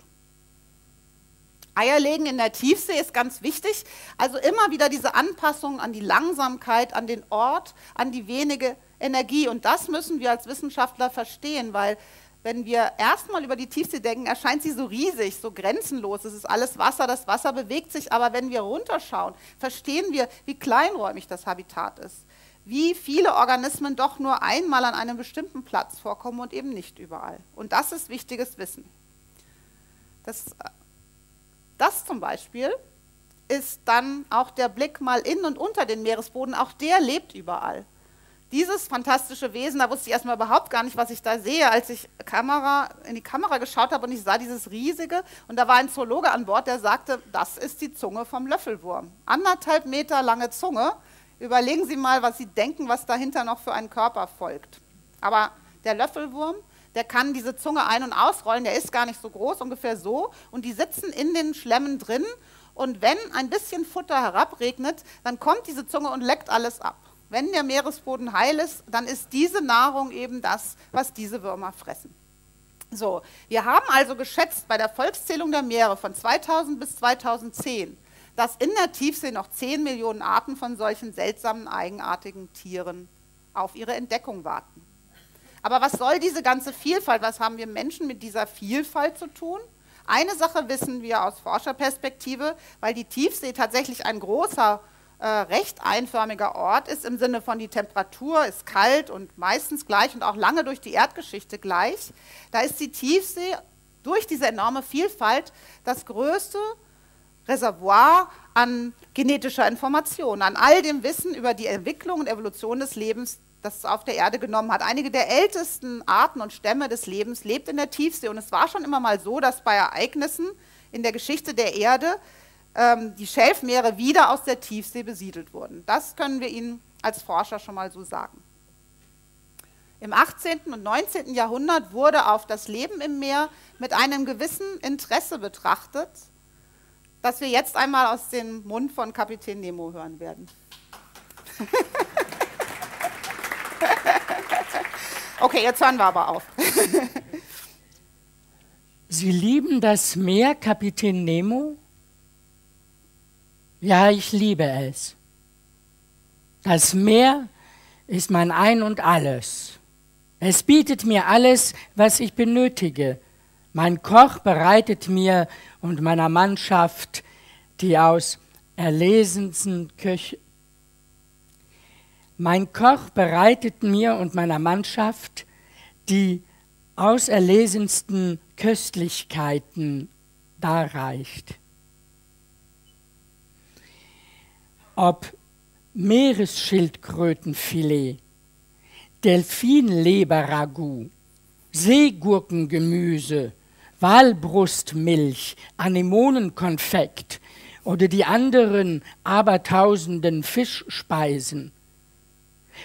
Eierlegen in der Tiefsee ist ganz wichtig, also immer wieder diese Anpassung an die Langsamkeit, an den Ort, an die wenige Energie. Und das müssen wir als Wissenschaftler verstehen, weil wenn wir erstmal über die Tiefsee denken, erscheint sie so riesig, so grenzenlos. Es ist alles Wasser, das Wasser bewegt sich. Aber wenn wir runterschauen, verstehen wir, wie kleinräumig das Habitat ist. Wie viele Organismen doch nur einmal an einem bestimmten Platz vorkommen und eben nicht überall. Und das ist wichtiges Wissen. Das zum Beispiel ist dann auch der Blick mal in und unter den Meeresboden. Auch der lebt überall. Dieses fantastische Wesen, da wusste ich erstmal überhaupt gar nicht, was ich da sehe, als ich in die Kamera geschaut habe und ich sah dieses riesige, und da war ein Zoologe an Bord, der sagte, das ist die Zunge vom Löffelwurm. 1,5 Meter lange Zunge, überlegen Sie mal, was Sie denken, was dahinter noch für einen Körper folgt. Aber der Löffelwurm, der kann diese Zunge ein- und ausrollen, der ist gar nicht so groß, ungefähr so, und die sitzen in den Schlemmen drin, und wenn ein bisschen Futter herabregnet, dann kommt diese Zunge und leckt alles ab. Wenn der Meeresboden heil ist, dann ist diese Nahrung eben das, was diese Würmer fressen. So, wir haben also geschätzt bei der Volkszählung der Meere von 2000 bis 2010, dass in der Tiefsee noch 10 Millionen Arten von solchen seltsamen, eigenartigen Tieren auf ihre Entdeckung warten. Aber was soll diese ganze Vielfalt, was haben wir Menschen mit dieser Vielfalt zu tun? Eine Sache wissen wir aus Forscherperspektive, weil die Tiefsee tatsächlich ein großer, recht einförmiger Ort ist, im Sinne von die Temperatur ist kalt und meistens gleich und auch lange durch die Erdgeschichte gleich. Da ist die Tiefsee durch diese enorme Vielfalt das größte Reservoir an genetischer Information, an all dem Wissen über die Entwicklung und Evolution des Lebens, das es auf der Erde genommen hat. Einige der ältesten Arten und Stämme des Lebens lebt in der Tiefsee, und es war schon immer mal so, dass bei Ereignissen in der Geschichte der Erde die Schelfmeere wieder aus der Tiefsee besiedelt wurden. Das können wir Ihnen als Forscher schon mal so sagen. Im 18. und 19. Jahrhundert wurde auf das Leben im Meer mit einem gewissen Interesse betrachtet, das wir jetzt einmal aus dem Mund von Kapitän Nemo hören werden. Okay, jetzt hören wir aber auf. Sie lieben das Meer, Kapitän Nemo? Ja, ich liebe es. Das Meer ist mein Ein und Alles. Es bietet mir alles, was ich benötige. Mein Koch bereitet mir und meiner Mannschaft die aus erlesensten Köche. Mein Koch bereitet mir und meiner Mannschaft die auserlesensten Köstlichkeiten darreicht. Ob Meeresschildkrötenfilet, Delfinleberragout, Seegurkengemüse, Walbrustmilch, Anemonenkonfekt oder die anderen abertausenden Fischspeisen.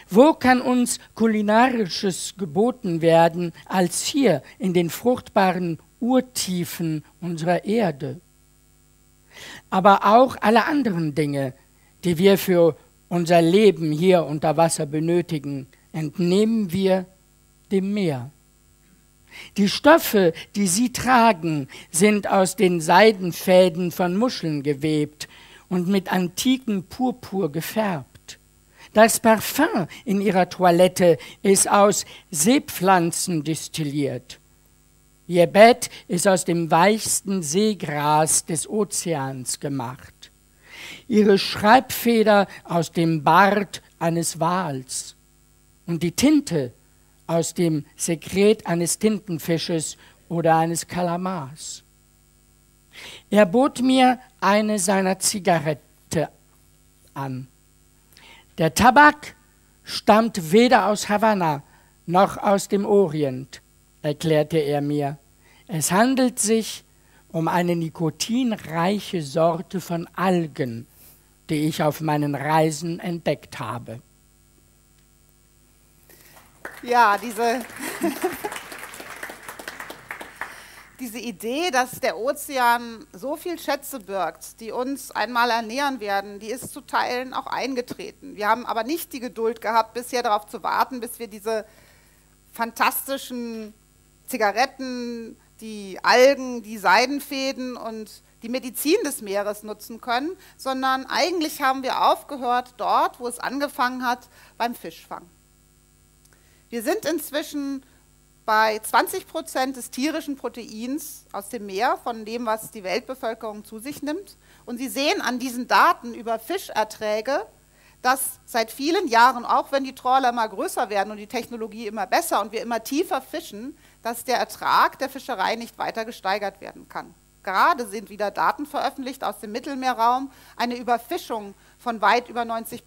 Wo kann uns Kulinarisches geboten werden als hier in den fruchtbaren Urtiefen unserer Erde? Aber auch alle anderen Dinge, die wir für unser Leben hier unter Wasser benötigen, entnehmen wir dem Meer. Die Stoffe, die sie tragen, sind aus den Seidenfäden von Muscheln gewebt und mit antiken Purpur gefärbt. Das Parfum in ihrer Toilette ist aus Seepflanzen destilliert. Ihr Bett ist aus dem weichsten Seegras des Ozeans gemacht. Ihre Schreibfeder aus dem Bart eines Wals und die Tinte aus dem Sekret eines Tintenfisches oder eines Kalamars. Er bot mir eine seiner Zigaretten an. Der Tabak stammt weder aus Havanna noch aus dem Orient, erklärte er mir. Es handelt sich um eine nikotinreiche Sorte von Algen, die ich auf meinen Reisen entdeckt habe. Ja, diese Idee, dass der Ozean so viel Schätze birgt, die uns einmal ernähren werden, die ist zu Teilen auch eingetreten. Wir haben aber nicht die Geduld gehabt, bisher darauf zu warten, bis wir diese fantastischen Zigaretten, die Algen, die Seidenfäden und die Medizin des Meeres nutzen können, sondern eigentlich haben wir aufgehört dort, wo es angefangen hat, beim Fischfang. Wir sind inzwischen bei 20% des tierischen Proteins aus dem Meer, von dem, was die Weltbevölkerung zu sich nimmt. Und Sie sehen an diesen Daten über Fischerträge, dass seit vielen Jahren, auch wenn die Trawler immer größer werden und die Technologie immer besser und wir immer tiefer fischen, dass der Ertrag der Fischerei nicht weiter gesteigert werden kann. Gerade sind wieder Daten veröffentlicht aus dem Mittelmeerraum, eine Überfischung von weit über 90%.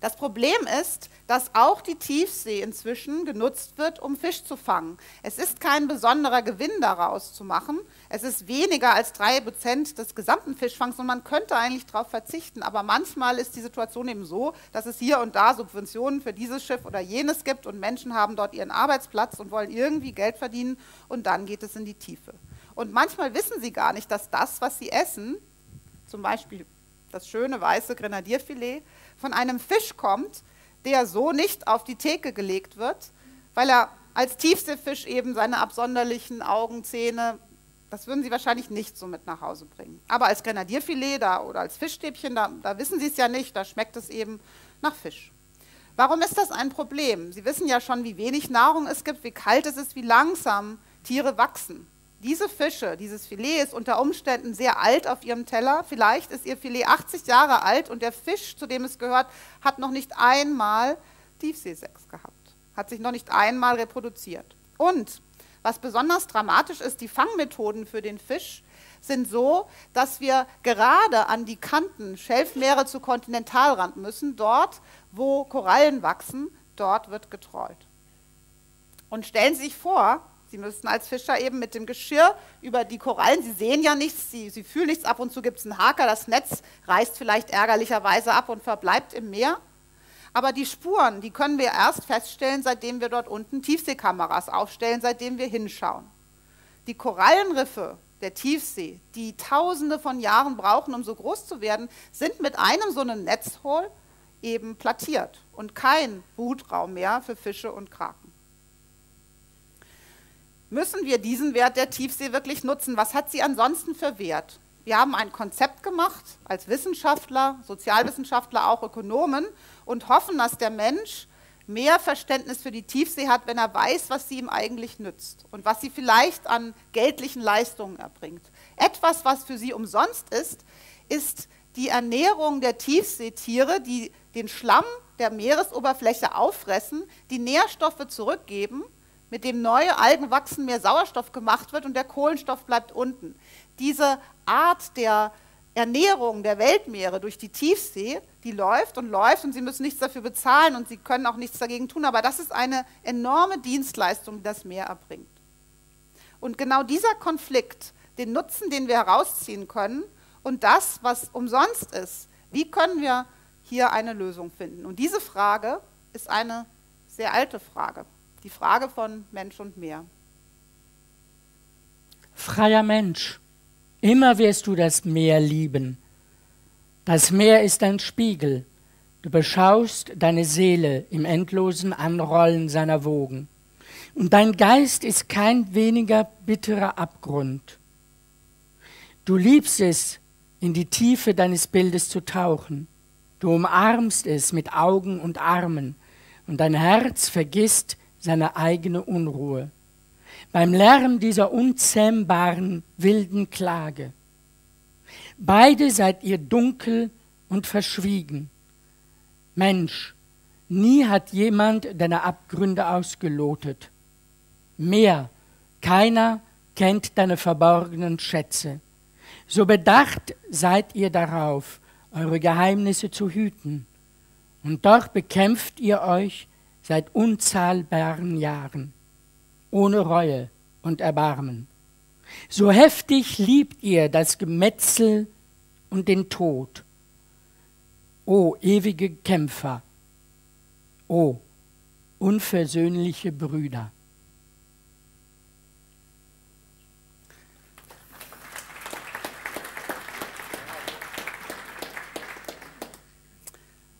Das Problem ist, dass auch die Tiefsee inzwischen genutzt wird, um Fisch zu fangen. Es ist kein besonderer Gewinn daraus zu machen. Es ist weniger als 3% des gesamten Fischfangs und man könnte eigentlich darauf verzichten. Aber manchmal ist die Situation eben so, dass es hier und da Subventionen für dieses Schiff oder jenes gibt und Menschen haben dort ihren Arbeitsplatz und wollen irgendwie Geld verdienen und dann geht es in die Tiefe. Und manchmal wissen sie gar nicht, dass das, was sie essen, zum Beispiel das schöne weiße Grenadierfilet, von einem Fisch kommt, der so nicht auf die Theke gelegt wird, weil er als Tiefseefisch eben seine absonderlichen Augen, Zähne, das würden Sie wahrscheinlich nicht so mit nach Hause bringen. Aber als Grenadierfilet da oder als Fischstäbchen, da wissen Sie es ja nicht, da schmeckt es eben nach Fisch. Warum ist das ein Problem? Sie wissen ja schon, wie wenig Nahrung es gibt, wie kalt es ist, wie langsam Tiere wachsen. Diese Fische, dieses Filet ist unter Umständen sehr alt auf ihrem Teller. Vielleicht ist ihr Filet 80 Jahre alt und der Fisch, zu dem es gehört, hat noch nicht einmal Tiefseesex gehabt, hat sich noch nicht einmal reproduziert. Und was besonders dramatisch ist, die Fangmethoden für den Fisch sind so, dass wir gerade an die Kanten Schelfmeere zu Kontinentalrand müssen. Dort, wo Korallen wachsen, dort wird getrollt. Und stellen Sie sich vor, Sie müssten als Fischer eben mit dem Geschirr über die Korallen, Sie sehen ja nichts, Sie fühlen nichts, ab und zu gibt es einen Haker, das Netz reißt vielleicht ärgerlicherweise ab und verbleibt im Meer. Aber die Spuren, die können wir erst feststellen, seitdem wir dort unten Tiefseekameras aufstellen, seitdem wir hinschauen. Die Korallenriffe der Tiefsee, die Tausende von Jahren brauchen, um so groß zu werden, sind mit einem so einem Netzhohl eben plattiert und kein Brutraum mehr für Fische und Kraken. Müssen wir diesen Wert der Tiefsee wirklich nutzen? Was hat sie ansonsten für Wert? Wir haben ein Konzept gemacht, als Wissenschaftler, Sozialwissenschaftler, auch Ökonomen, und hoffen, dass der Mensch mehr Verständnis für die Tiefsee hat, wenn er weiß, was sie ihm eigentlich nützt und was sie vielleicht an geldlichen Leistungen erbringt. Etwas, was für sie umsonst ist, ist die Ernährung der Tiefseetiere, die den Schlamm der Meeresoberfläche auffressen, die Nährstoffe zurückgeben, mit dem neue Algen wachsen, mehr Sauerstoff gemacht wird und der Kohlenstoff bleibt unten. Diese Art der Ernährung der Weltmeere durch die Tiefsee, die läuft und Sie müssen nichts dafür bezahlen und Sie können auch nichts dagegen tun, aber das ist eine enorme Dienstleistung, die das Meer erbringt. Und genau dieser Konflikt, den Nutzen, den wir herausziehen können und das, was umsonst ist, wie können wir hier eine Lösung finden? Und diese Frage ist eine sehr alte Frage. Die Frage von Mensch und Meer. Freier Mensch, immer wirst du das Meer lieben. Das Meer ist ein Spiegel. Du beschaust deine Seele im endlosen Anrollen seiner Wogen. Und dein Geist ist kein weniger bitterer Abgrund. Du liebst es, in die Tiefe deines Bildes zu tauchen. Du umarmst es mit Augen und Armen. Und dein Herz vergisst seine eigene Unruhe, beim Lärm dieser unzähmbaren, wilden Klage. Beide seid ihr dunkel und verschwiegen. Mensch, nie hat jemand deine Abgründe ausgelotet. Meer, keiner kennt deine verborgenen Schätze. So bedacht seid ihr darauf, eure Geheimnisse zu hüten. Und doch bekämpft ihr euch seit unzahlbaren Jahren, ohne Reue und Erbarmen. So heftig liebt ihr das Gemetzel und den Tod. O ewige Kämpfer, o unversöhnliche Brüder.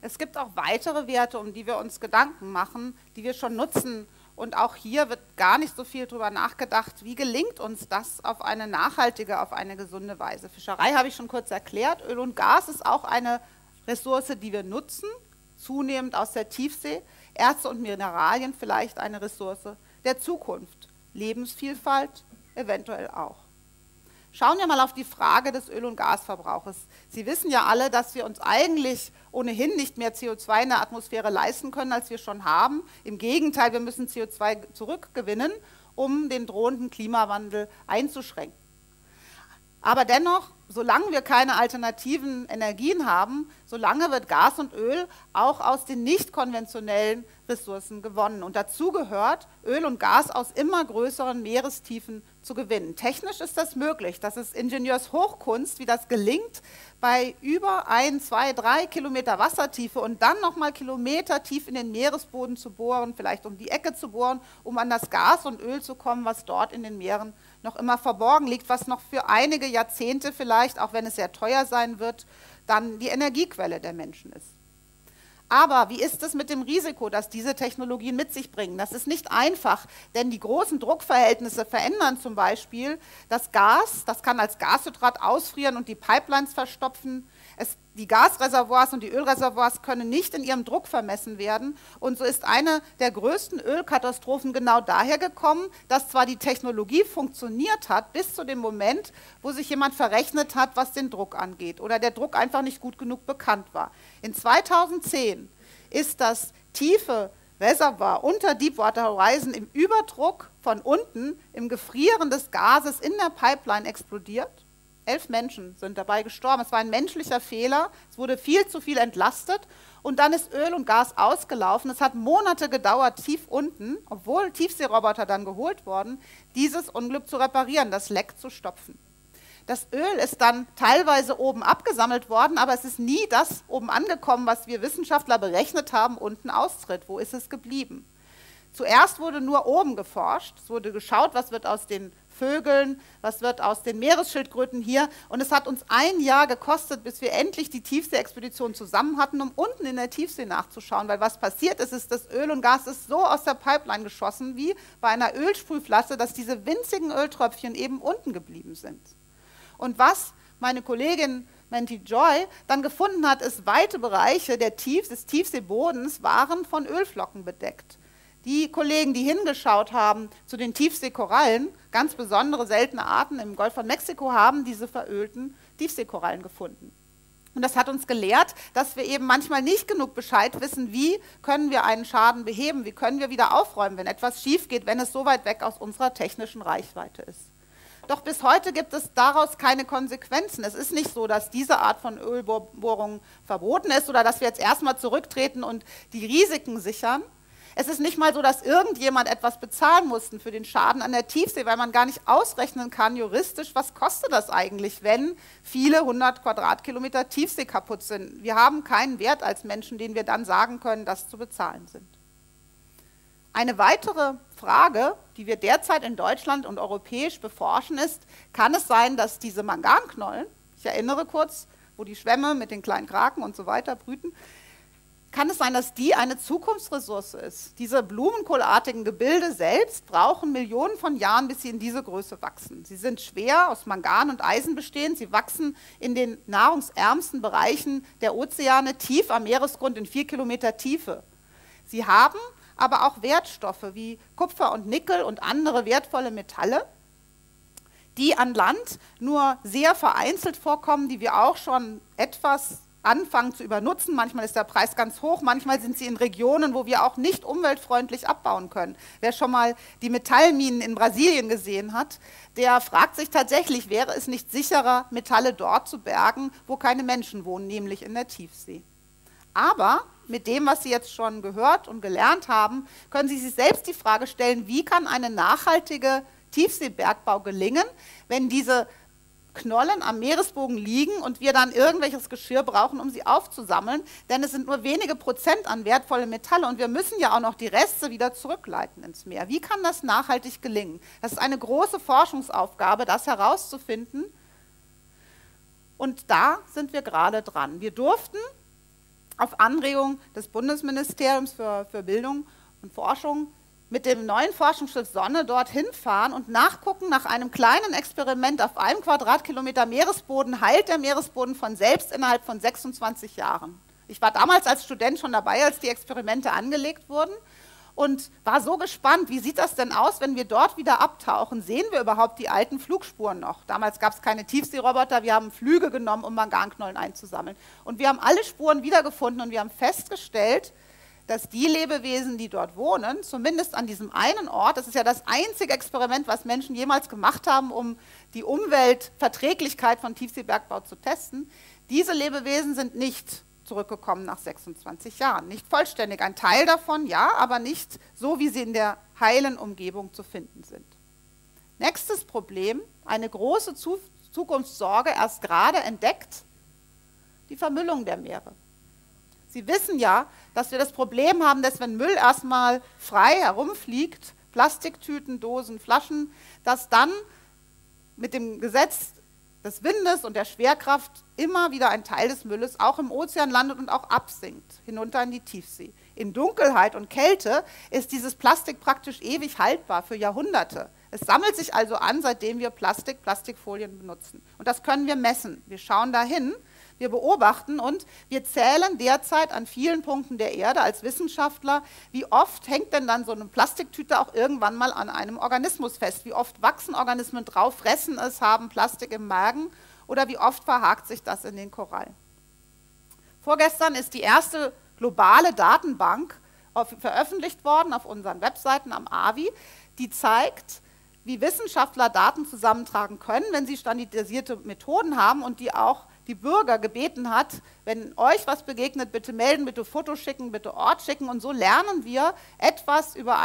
Es gibt auch weitere Werte, um die wir uns Gedanken machen, die wir schon nutzen. Und auch hier wird gar nicht so viel darüber nachgedacht, wie gelingt uns das auf eine nachhaltige, auf eine gesunde Weise. Fischerei habe ich schon kurz erklärt. Öl und Gas ist auch eine Ressource, die wir nutzen, zunehmend aus der Tiefsee, Erze und Mineralien vielleicht eine Ressource der Zukunft, Lebensvielfalt eventuell auch. Schauen wir mal auf die Frage des Öl- und Gasverbrauches. Sie wissen ja alle, dass wir uns eigentlich ohnehin nicht mehr CO2 in der Atmosphäre leisten können, als wir schon haben. Im Gegenteil, wir müssen CO2 zurückgewinnen, um den drohenden Klimawandel einzuschränken. Aber dennoch, solange wir keine alternativen Energien haben, solange wird Gas und Öl auch aus den nicht konventionellen Ressourcen gewonnen. Und dazu gehört, Öl und Gas aus immer größeren Meerestiefen zu gewinnen. Technisch ist das möglich. Das ist Ingenieurshochkunst, wie das gelingt, bei über 1, 2, 3 Kilometer Wassertiefe und dann nochmal Kilometer tief in den Meeresboden zu bohren, vielleicht um die Ecke zu bohren, um an das Gas und Öl zu kommen, was dort in den Meeren noch immer verborgen liegt, was noch für einige Jahrzehnte vielleicht, auch wenn es sehr teuer sein wird, dann die Energiequelle der Menschen ist. Aber wie ist es mit dem Risiko, das diese Technologien mit sich bringen? Das ist nicht einfach, denn die großen Druckverhältnisse verändern zum Beispiel das Gas. Das kann als Gashydrat ausfrieren und die Pipelines verstopfen. Die Gasreservoirs und die Ölreservoirs können nicht in ihrem Druck vermessen werden. Und so ist eine der größten Ölkatastrophen genau daher gekommen, dass zwar die Technologie funktioniert hat, bis zu dem Moment, wo sich jemand verrechnet hat, was den Druck angeht, oder der Druck einfach nicht gut genug bekannt war. In 2010 ist das tiefe Reservoir unter Deepwater Horizon im Überdruck von unten, im Gefrieren des Gases in der Pipeline explodiert. 11 Menschen sind dabei gestorben. Es war ein menschlicher Fehler. Es wurde viel zu viel entlastet. Und dann ist Öl und Gas ausgelaufen. Es hat Monate gedauert, tief unten, obwohl Tiefseeroboter dann geholt wurden, dieses Unglück zu reparieren, das Leck zu stopfen. Das Öl ist dann teilweise oben abgesammelt worden, aber es ist nie das oben angekommen, was wir Wissenschaftler berechnet haben, unten austritt. Wo ist es geblieben? Zuerst wurde nur oben geforscht. Es wurde geschaut, was wird aus den Vögeln, was wird aus den Meeresschildkröten hier. Und es hat uns ein Jahr gekostet, bis wir endlich die Tiefsee-Expedition zusammen hatten, um unten in der Tiefsee nachzuschauen. Weil was passiert ist, ist, das Öl und Gas ist so aus der Pipeline geschossen, wie bei einer Ölsprühflasche, dass diese winzigen Öltröpfchen eben unten geblieben sind. Und was meine Kollegin Mandy Joy dann gefunden hat, ist, weite Bereiche des Tiefseebodens waren von Ölflocken bedeckt. Die Kollegen, die hingeschaut haben zu den Tiefseekorallen, ganz besondere seltene Arten im Golf von Mexiko, haben diese verölten Tiefseekorallen gefunden. Und das hat uns gelehrt, dass wir eben manchmal nicht genug Bescheid wissen, wie können wir einen Schaden beheben, wie können wir wieder aufräumen, wenn etwas schief geht, wenn es so weit weg aus unserer technischen Reichweite ist. Doch bis heute gibt es daraus keine Konsequenzen. Es ist nicht so, dass diese Art von Ölbohrungen verboten ist oder dass wir jetzt erstmal zurücktreten und die Risiken sichern. Es ist nicht mal so, dass irgendjemand etwas bezahlen musste für den Schaden an der Tiefsee, weil man gar nicht ausrechnen kann juristisch, was kostet das eigentlich, wenn viele 100 Quadratkilometer Tiefsee kaputt sind. Wir haben keinen Wert als Menschen, den wir dann sagen können, dass zu bezahlen sind. Eine weitere Frage, die wir derzeit in Deutschland und europäisch beforschen, ist, kann es sein, dass diese Manganknollen, ich erinnere kurz, wo die Schwämme mit den kleinen Kraken und so weiter brüten, kann es sein, dass die eine Zukunftsressource ist? Diese blumenkohlartigen Gebilde selbst brauchen Millionen von Jahren, bis sie in diese Größe wachsen. Sie sind schwer, aus Mangan und Eisen bestehend. Sie wachsen in den nahrungsärmsten Bereichen der Ozeane, tief am Meeresgrund in 4 Kilometer Tiefe. Sie haben aber auch Wertstoffe wie Kupfer und Nickel und andere wertvolle Metalle, die an Land nur sehr vereinzelt vorkommen, die wir auch schon etwas anfangen zu übernutzen. Manchmal ist der Preis ganz hoch, manchmal sind sie in Regionen, wo wir auch nicht umweltfreundlich abbauen können. Wer schon mal die Metallminen in Brasilien gesehen hat, der fragt sich tatsächlich, wäre es nicht sicherer, Metalle dort zu bergen, wo keine Menschen wohnen, nämlich in der Tiefsee. Aber mit dem, was Sie jetzt schon gehört und gelernt haben, können Sie sich selbst die Frage stellen, wie kann eine nachhaltige Tiefseebergbau gelingen, wenn diese Knollen am Meeresboden liegen und wir dann irgendwelches Geschirr brauchen, um sie aufzusammeln, denn es sind nur wenige Prozent an wertvolle Metalle und wir müssen ja auch noch die Reste wieder zurückleiten ins Meer. Wie kann das nachhaltig gelingen? Das ist eine große Forschungsaufgabe, das herauszufinden, und da sind wir gerade dran. Wir durften auf Anregung des Bundesministeriums für Bildung und Forschung mit dem neuen Forschungsschiff Sonne dorthin fahren und nachgucken. Nach einem kleinen Experiment auf 1 Quadratkilometer Meeresboden heilt der Meeresboden von selbst innerhalb von 26 Jahren. Ich war damals als Student schon dabei, als die Experimente angelegt wurden und war so gespannt, wie sieht das denn aus, wenn wir dort wieder abtauchen? Sehen wir überhaupt die alten Flugspuren noch? Damals gab es keine Tiefseeroboter, wir haben Flüge genommen, um Manganknollen einzusammeln. Und wir haben alle Spuren wiedergefunden und wir haben festgestellt, dass die Lebewesen, die dort wohnen, zumindest an diesem einen Ort, das ist ja das einzige Experiment, was Menschen jemals gemacht haben, um die Umweltverträglichkeit von Tiefseebergbau zu testen, diese Lebewesen sind nicht zurückgekommen nach 26 Jahren. Nicht vollständig, ein Teil davon, ja, aber nicht so, wie sie in der heilen Umgebung zu finden sind. Nächstes Problem, eine große Zukunftssorge, erst gerade entdeckt, die Vermüllung der Meere. Sie wissen ja, dass wir das Problem haben, dass wenn Müll erstmal frei herumfliegt, Plastiktüten, Dosen, Flaschen, dass dann mit dem Gesetz des Windes und der Schwerkraft immer wieder ein Teil des Mülles auch im Ozean landet und auch absinkt, hinunter in die Tiefsee. In Dunkelheit und Kälte ist dieses Plastik praktisch ewig haltbar für Jahrhunderte. Es sammelt sich also an, seitdem wir Plastikfolien benutzen. Und das können wir messen. Wir schauen dahin. Wir beobachten und wir zählen derzeit an vielen Punkten der Erde als Wissenschaftler, wie oft hängt denn dann so eine Plastiktüte auch irgendwann mal an einem Organismus fest? Wie oft wachsen Organismen drauf, fressen es, haben Plastik im Magen oder wie oft verhakt sich das in den Korallen? Vorgestern ist die erste globale Datenbank veröffentlicht worden auf unseren Webseiten am AWI, die zeigt, wie Wissenschaftler Daten zusammentragen können, wenn sie standardisierte Methoden haben und die auch die Bürger gebeten hat, wenn euch was begegnet, bitte melden, bitte Fotos schicken, bitte Ort schicken. Und so lernen wir etwas über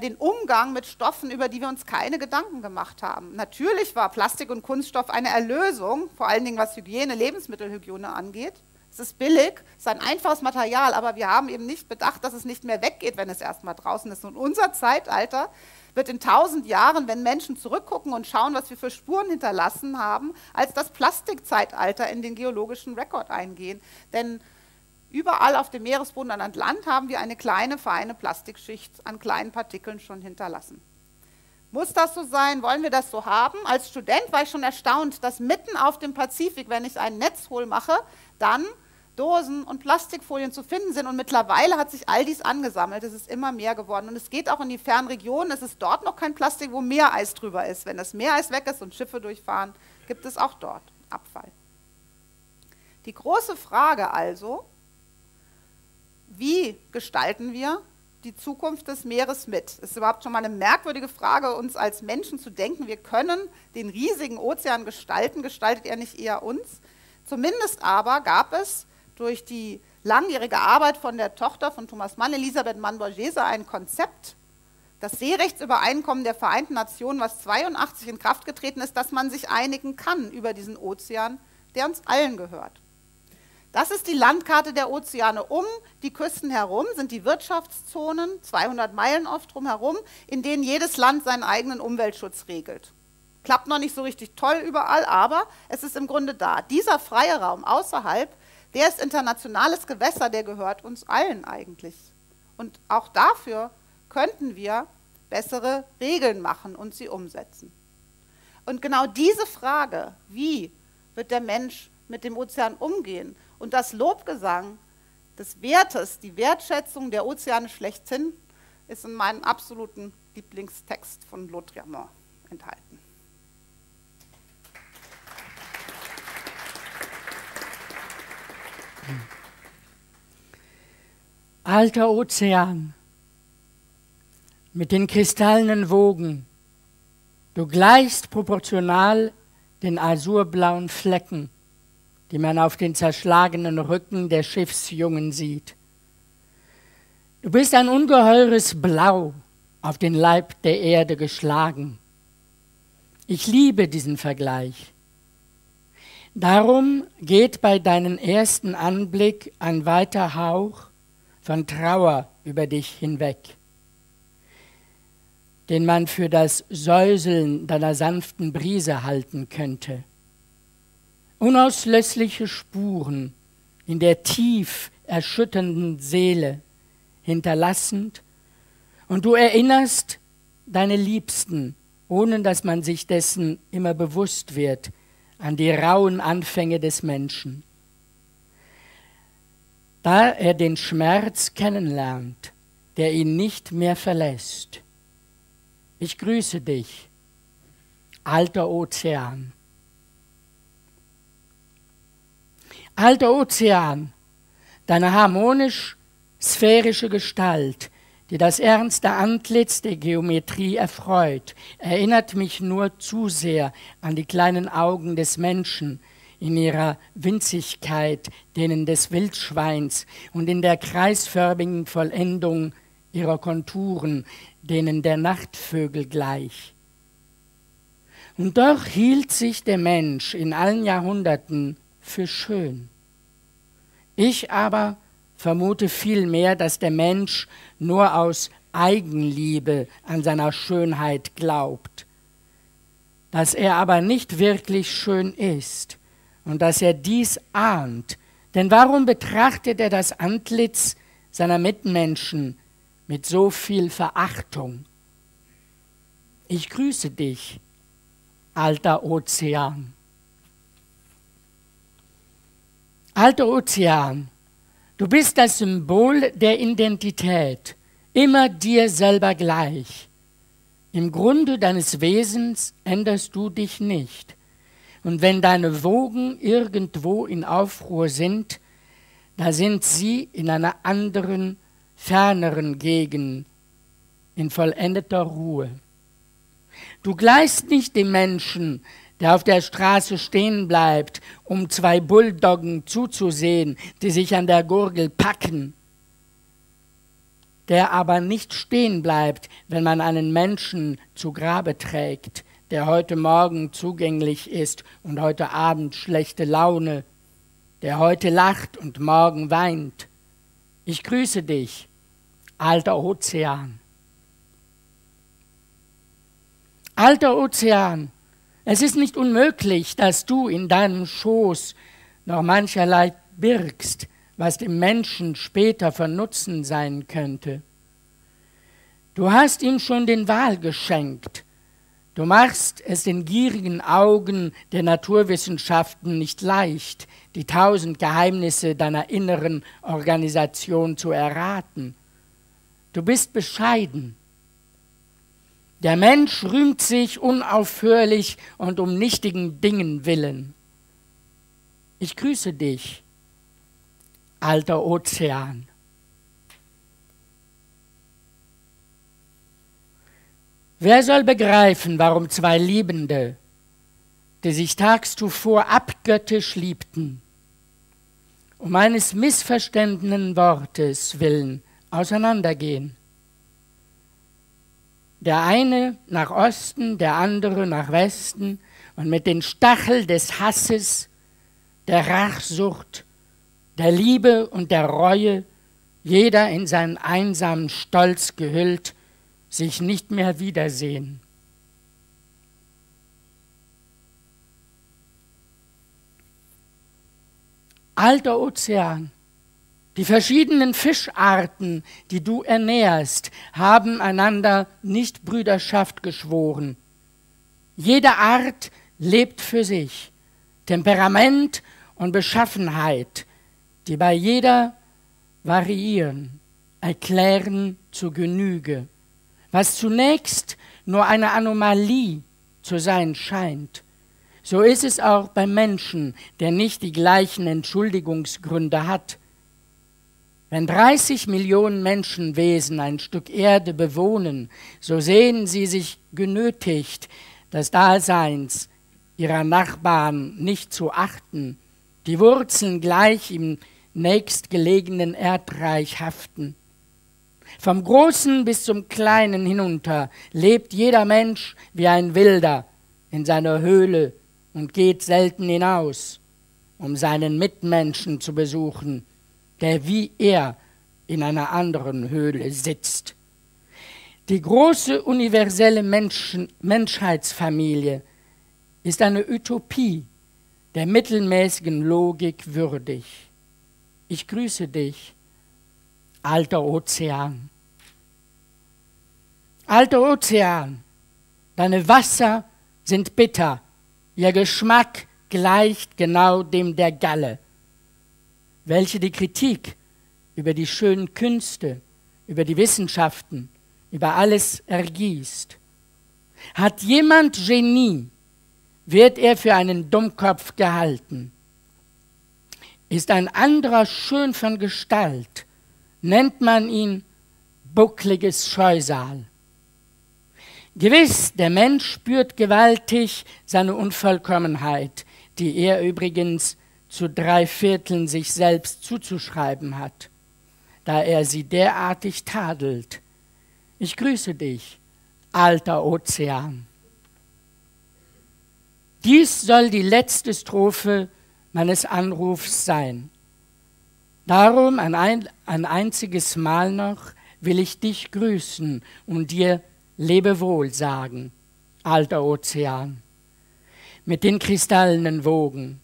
den Umgang mit Stoffen, über die wir uns keine Gedanken gemacht haben. Natürlich war Plastik und Kunststoff eine Erlösung, vor allen Dingen was Hygiene, Lebensmittelhygiene angeht. Es ist billig, es ist ein einfaches Material, aber wir haben eben nicht bedacht, dass es nicht mehr weggeht, wenn es erstmal draußen ist. Und unser Zeitalter wird in 1000 Jahren, wenn Menschen zurückgucken und schauen, was wir für Spuren hinterlassen haben, als das Plastikzeitalter in den geologischen Rekord eingehen. Denn überall auf dem Meeresboden und an Land haben wir eine kleine, feine Plastikschicht an kleinen Partikeln schon hinterlassen. Muss das so sein? Wollen wir das so haben? Als Student war ich schon erstaunt, dass mitten auf dem Pazifik, wenn ich ein Netz hohl mache, dann Dosen und Plastikfolien zu finden sind und mittlerweile hat sich all dies angesammelt, es ist immer mehr geworden und es geht auch in die fernen Regionen, es ist dort noch kein Plastik, wo Meereis drüber ist. Wenn das Meereis weg ist und Schiffe durchfahren, gibt es auch dort Abfall. Die große Frage also, wie gestalten wir die Zukunft des Meeres mit? Es ist überhaupt schon mal eine merkwürdige Frage, uns als Menschen zu denken, wir können den riesigen Ozean gestalten, gestaltet er nicht eher uns? Zumindest aber gab es durch die langjährige Arbeit von der Tochter von Thomas Mann, Elisabeth Mann-Borgese, ein Konzept, das Seerechtsübereinkommen der Vereinten Nationen, was 1982 in Kraft getreten ist, dass man sich einigen kann über diesen Ozean, der uns allen gehört. Das ist die Landkarte der Ozeane. Um die Küsten herum sind die Wirtschaftszonen, 200 Meilen oft drumherum, in denen jedes Land seinen eigenen Umweltschutz regelt. Klappt noch nicht so richtig toll überall, aber es ist im Grunde da. Dieser freie Raum außerhalb, der ist internationales Gewässer, der gehört uns allen eigentlich. Und auch dafür könnten wir bessere Regeln machen und sie umsetzen. Und genau diese Frage, wie wird der Mensch mit dem Ozean umgehen? Und das Lobgesang des Wertes, die Wertschätzung der Ozeane schlechthin, ist in meinem absoluten Lieblingstext von Lautréamont enthalten. Alter Ozean, mit den kristallenen Wogen, du gleichst proportional den azurblauen Flecken, die man auf den zerschlagenen Rücken der Schiffsjungen sieht. Du bist ein ungeheures Blau auf den Leib der Erde geschlagen. Ich liebe diesen Vergleich. Darum geht bei deinem ersten Anblick ein weiter Hauch von Trauer über dich hinweg, den man für das Säuseln deiner sanften Brise halten könnte. Unauslöschliche Spuren in der tief erschütternden Seele hinterlassend, und du erinnerst deine Liebsten, ohne dass man sich dessen immer bewusst wird, an die rauen Anfänge des Menschen. da er den Schmerz kennenlernt, der ihn nicht mehr verlässt. Ich grüße dich, alter Ozean. Alter Ozean, deine harmonisch-sphärische Gestalt, die das ernste Antlitz der Geometrie erfreut, erinnert mich nur zu sehr an die kleinen Augen des Menschen in ihrer Winzigkeit, denen des Wildschweins, und in der kreisförmigen Vollendung ihrer Konturen, denen der Nachtvögel gleich. Und doch hielt sich der Mensch in allen Jahrhunderten für schön. Ich aber vermute vielmehr, dass der Mensch nur aus Eigenliebe an seiner Schönheit glaubt, dass er aber nicht wirklich schön ist und dass er dies ahnt. Denn warum betrachtet er das Antlitz seiner Mitmenschen mit so viel Verachtung? Ich grüße dich, alter Ozean. Alter Ozean, du bist das Symbol der Identität, immer dir selber gleich. Im Grunde deines Wesens änderst du dich nicht. Und wenn deine Wogen irgendwo in Aufruhr sind, da sind sie in einer anderen, ferneren Gegend, in vollendeter Ruhe. Du gleichst nicht dem Menschen, der auf der Straße stehen bleibt, um zwei Bulldoggen zuzusehen, die sich an der Gurgel packen, der aber nicht stehen bleibt, wenn man einen Menschen zu Grabe trägt, der heute Morgen zugänglich ist und heute Abend schlechte Laune, der heute lacht und morgen weint. Ich grüße dich, alter Ozean. Alter Ozean, es ist nicht unmöglich, dass du in deinem Schoß noch mancherlei birgst, was dem Menschen später von Nutzen sein könnte. Du hast ihm schon den Wal geschenkt. Du machst es den gierigen Augen der Naturwissenschaften nicht leicht, die 1000 Geheimnisse deiner inneren Organisation zu erraten. Du bist bescheiden. Der Mensch rühmt sich unaufhörlich und um nichtigen Dingen willen. Ich grüße dich, alter Ozean. Wer soll begreifen, warum zwei Liebende, die sich tags zuvor abgöttisch liebten, um eines missverständenen Wortes willen auseinandergehen? Der eine nach Osten, der andere nach Westen, und mit den Stacheln des Hasses, der Rachsucht, der Liebe und der Reue, jeder in seinen einsamen Stolz gehüllt, sich nicht mehr wiedersehen. Alter Ozean, die verschiedenen Fischarten, die du ernährst, haben einander nicht Brüderschaft geschworen. Jede Art lebt für sich. Temperament und Beschaffenheit, die bei jeder variieren, erklären zu Genüge, was zunächst nur eine Anomalie zu sein scheint. So ist es auch beim Menschen, der nicht die gleichen Entschuldigungsgründe hat. Wenn 30 Millionen Menschenwesen ein Stück Erde bewohnen, so sehen sie sich genötigt, das Daseins ihrer Nachbarn nicht zu achten, die Wurzeln gleich im nächstgelegenen Erdreich haften. Vom Großen bis zum Kleinen hinunter lebt jeder Mensch wie ein Wilder in seiner Höhle und geht selten hinaus, um seinen Mitmenschen zu besuchen, der wie er in einer anderen Höhle sitzt. Die große universelle Menschheitsfamilie ist eine Utopie, der mittelmäßigen Logik würdig. Ich grüße dich, alter Ozean. Alter Ozean, deine Wasser sind bitter, ihr Geschmack gleicht genau dem der Galle, welche die Kritik über die schönen Künste, über die Wissenschaften, über alles ergießt. Hat jemand Genie, wird er für einen Dummkopf gehalten. Ist ein anderer schön von Gestalt, nennt man ihn buckliges Scheusal. Gewiss, der Mensch spürt gewaltig seine Unvollkommenheit, die er übrigens zu 3/4 sich selbst zuzuschreiben hat, da er sie derartig tadelt. Ich grüße dich, alter Ozean. Dies soll die letzte Strophe meines Anrufs sein. Darum ein einziges Mal noch will ich dich grüßen und dir Lebewohl sagen, alter Ozean, mit den kristallenen Wogen.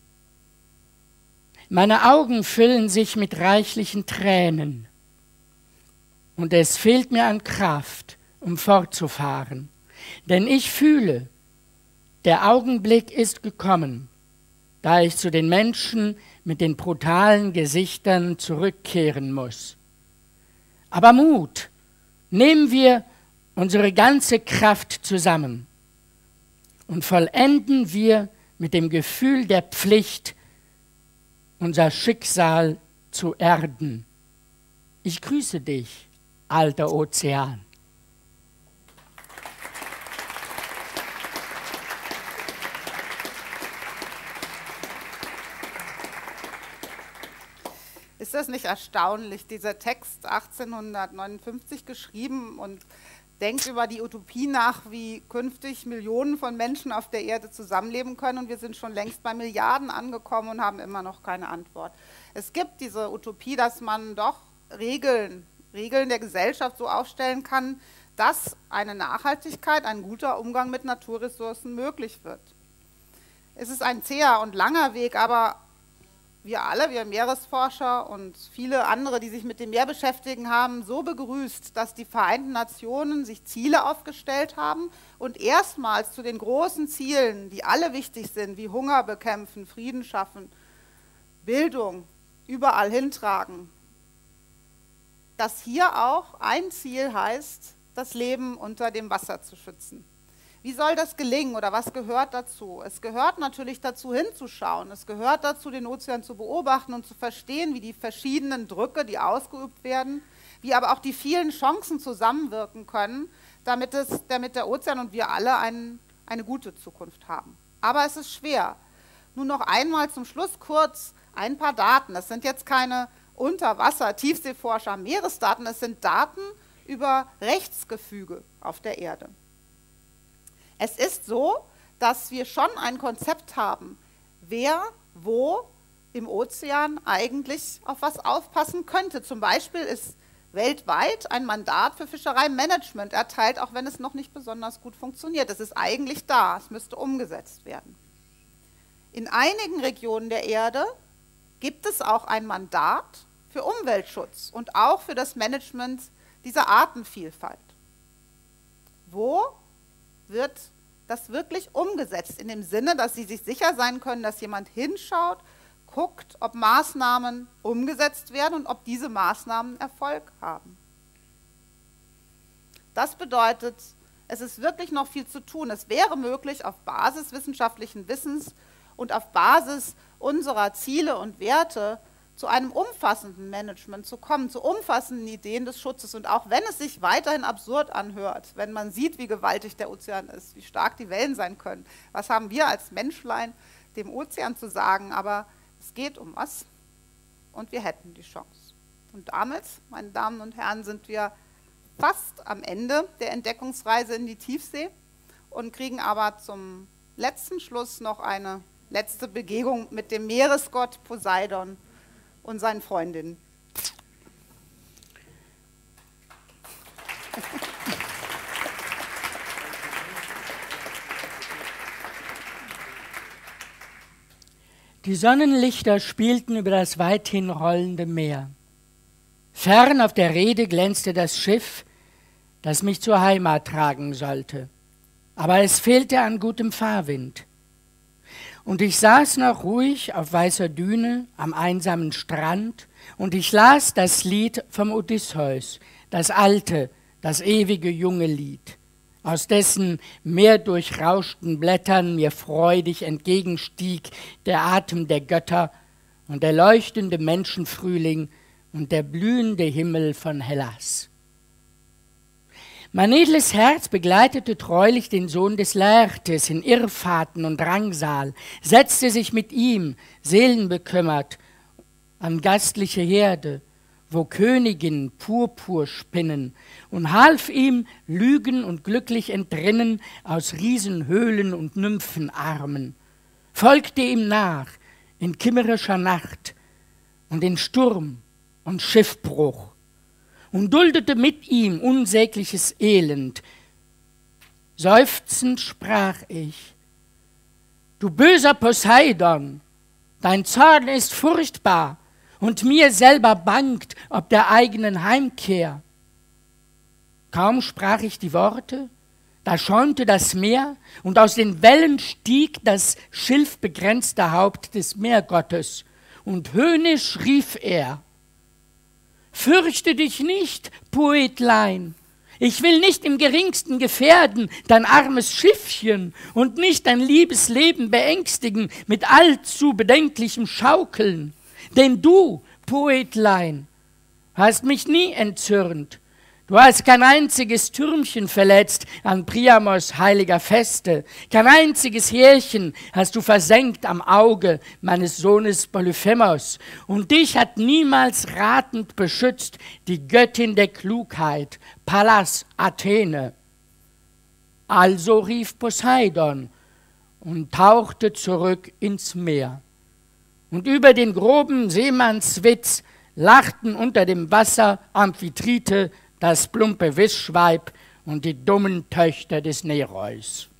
Meine Augen füllen sich mit reichlichen Tränen und es fehlt mir an Kraft, um fortzufahren, denn ich fühle, der Augenblick ist gekommen, da ich zu den Menschen mit den brutalen Gesichtern zurückkehren muss. Aber Mut, nehmen wir unsere ganze Kraft zusammen und vollenden wir mit dem Gefühl der Pflicht, unser Schicksal zu erden. Ich grüße dich, alter Ozean. Ist das nicht erstaunlich, dieser Text 1859 geschrieben und denkt über die Utopie nach, wie künftig Millionen von Menschen auf der Erde zusammenleben können, und wir sind schon längst bei Milliarden angekommen und haben immer noch keine Antwort. Es gibt diese Utopie, dass man doch Regeln der Gesellschaft so aufstellen kann, dass eine Nachhaltigkeit, ein guter Umgang mit Naturressourcen möglich wird. Es ist ein zäher und langer Weg, aber wir alle, wir Meeresforscher und viele andere, die sich mit dem Meer beschäftigen, haben so begrüßt, dass die Vereinten Nationen sich Ziele aufgestellt haben und erstmals zu den großen Zielen, die alle wichtig sind, wie Hunger bekämpfen, Frieden schaffen, Bildung, überall hintragen, dass hier auch ein Ziel heißt, das Leben unter dem Wasser zu schützen. Wie soll das gelingen oder was gehört dazu? Es gehört natürlich dazu, hinzuschauen. Es gehört dazu, den Ozean zu beobachten und zu verstehen, wie die verschiedenen Drücke, die ausgeübt werden, wie aber auch die vielen Chancen zusammenwirken können, damit der Ozean und wir alle eine gute Zukunft haben. Aber es ist schwer. Nun noch einmal zum Schluss kurz ein paar Daten. Das sind jetzt keine Unterwasser-Tiefseeforscher, Meeresdaten. Es sind Daten über Rechtsgefüge auf der Erde. Es ist so, dass wir schon ein Konzept haben, wer wo im Ozean eigentlich auf was aufpassen könnte. Zum Beispiel ist weltweit ein Mandat für Fischereimanagement erteilt, auch wenn es noch nicht besonders gut funktioniert. Es ist eigentlich da, es müsste umgesetzt werden. In einigen Regionen der Erde gibt es auch ein Mandat für Umweltschutz und auch für das Management dieser Artenvielfalt. Wo wird das wirklich umgesetzt, in dem Sinne, dass Sie sich sicher sein können, dass jemand hinschaut, guckt, ob Maßnahmen umgesetzt werden und ob diese Maßnahmen Erfolg haben. Das bedeutet, es ist wirklich noch viel zu tun. Es wäre möglich, auf Basis wissenschaftlichen Wissens und auf Basis unserer Ziele und Werte zu einem umfassenden Management zu kommen, zu umfassenden Ideen des Schutzes. Und auch wenn es sich weiterhin absurd anhört, wenn man sieht, wie gewaltig der Ozean ist, wie stark die Wellen sein können, was haben wir als Menschlein dem Ozean zu sagen? Aber es geht um was und wir hätten die Chance. Und damit, meine Damen und Herren, sind wir fast am Ende der Entdeckungsreise in die Tiefsee und kriegen aber zum letzten Schluss noch eine letzte Begegnung mit dem Meeresgott Poseidon und seinen Freundinnen. Die Sonnenlichter spielten über das weithin rollende Meer. Fern auf der Reede glänzte das Schiff, das mich zur Heimat tragen sollte. Aber es fehlte an gutem Fahrwind. Und ich saß noch ruhig auf weißer Düne am einsamen Strand Und ich las das Lied vom Odysseus, das alte, das ewige junge Lied, aus dessen meerdurchrauschten Blättern mir freudig entgegenstieg der Atem der Götter und der leuchtende Menschenfrühling und der blühende Himmel von Hellas. Mein edles Herz begleitete treulich den Sohn des Laertes in Irrfahrten und Drangsal, setzte sich mit ihm, seelenbekümmert, an gastliche Herde, wo Königinnen Purpur spinnen, und half ihm Lügen und glücklich entrinnen aus Riesenhöhlen und Nymphenarmen, folgte ihm nach in kimmerischer Nacht und in Sturm und Schiffbruch, und duldete mit ihm unsägliches Elend. Seufzend sprach ich: Du böser Poseidon, dein Zorn ist furchtbar, und mir selber bangt ob der eigenen Heimkehr. Kaum sprach ich die Worte, da schäumte das Meer, und aus den Wellen stieg das schilfbegrenzte Haupt des Meergottes, und höhnisch rief er: Fürchte dich nicht, Poetlein, ich will nicht im geringsten gefährden dein armes Schiffchen und nicht dein liebes Leben beängstigen mit allzu bedenklichem Schaukeln. Denn du, Poetlein, hast mich nie entzürnt. Du hast kein einziges Türmchen verletzt an Priamos heiliger Feste, kein einziges Härchen hast du versenkt am Auge meines Sohnes Polyphemos, und dich hat niemals ratend beschützt die Göttin der Klugheit, Pallas Athene. Also rief Poseidon und tauchte zurück ins Meer, und über den groben Seemannswitz lachten unter dem Wasser Amphitrite, das plumpe Wissschweib und die dummen Töchter des Nereus.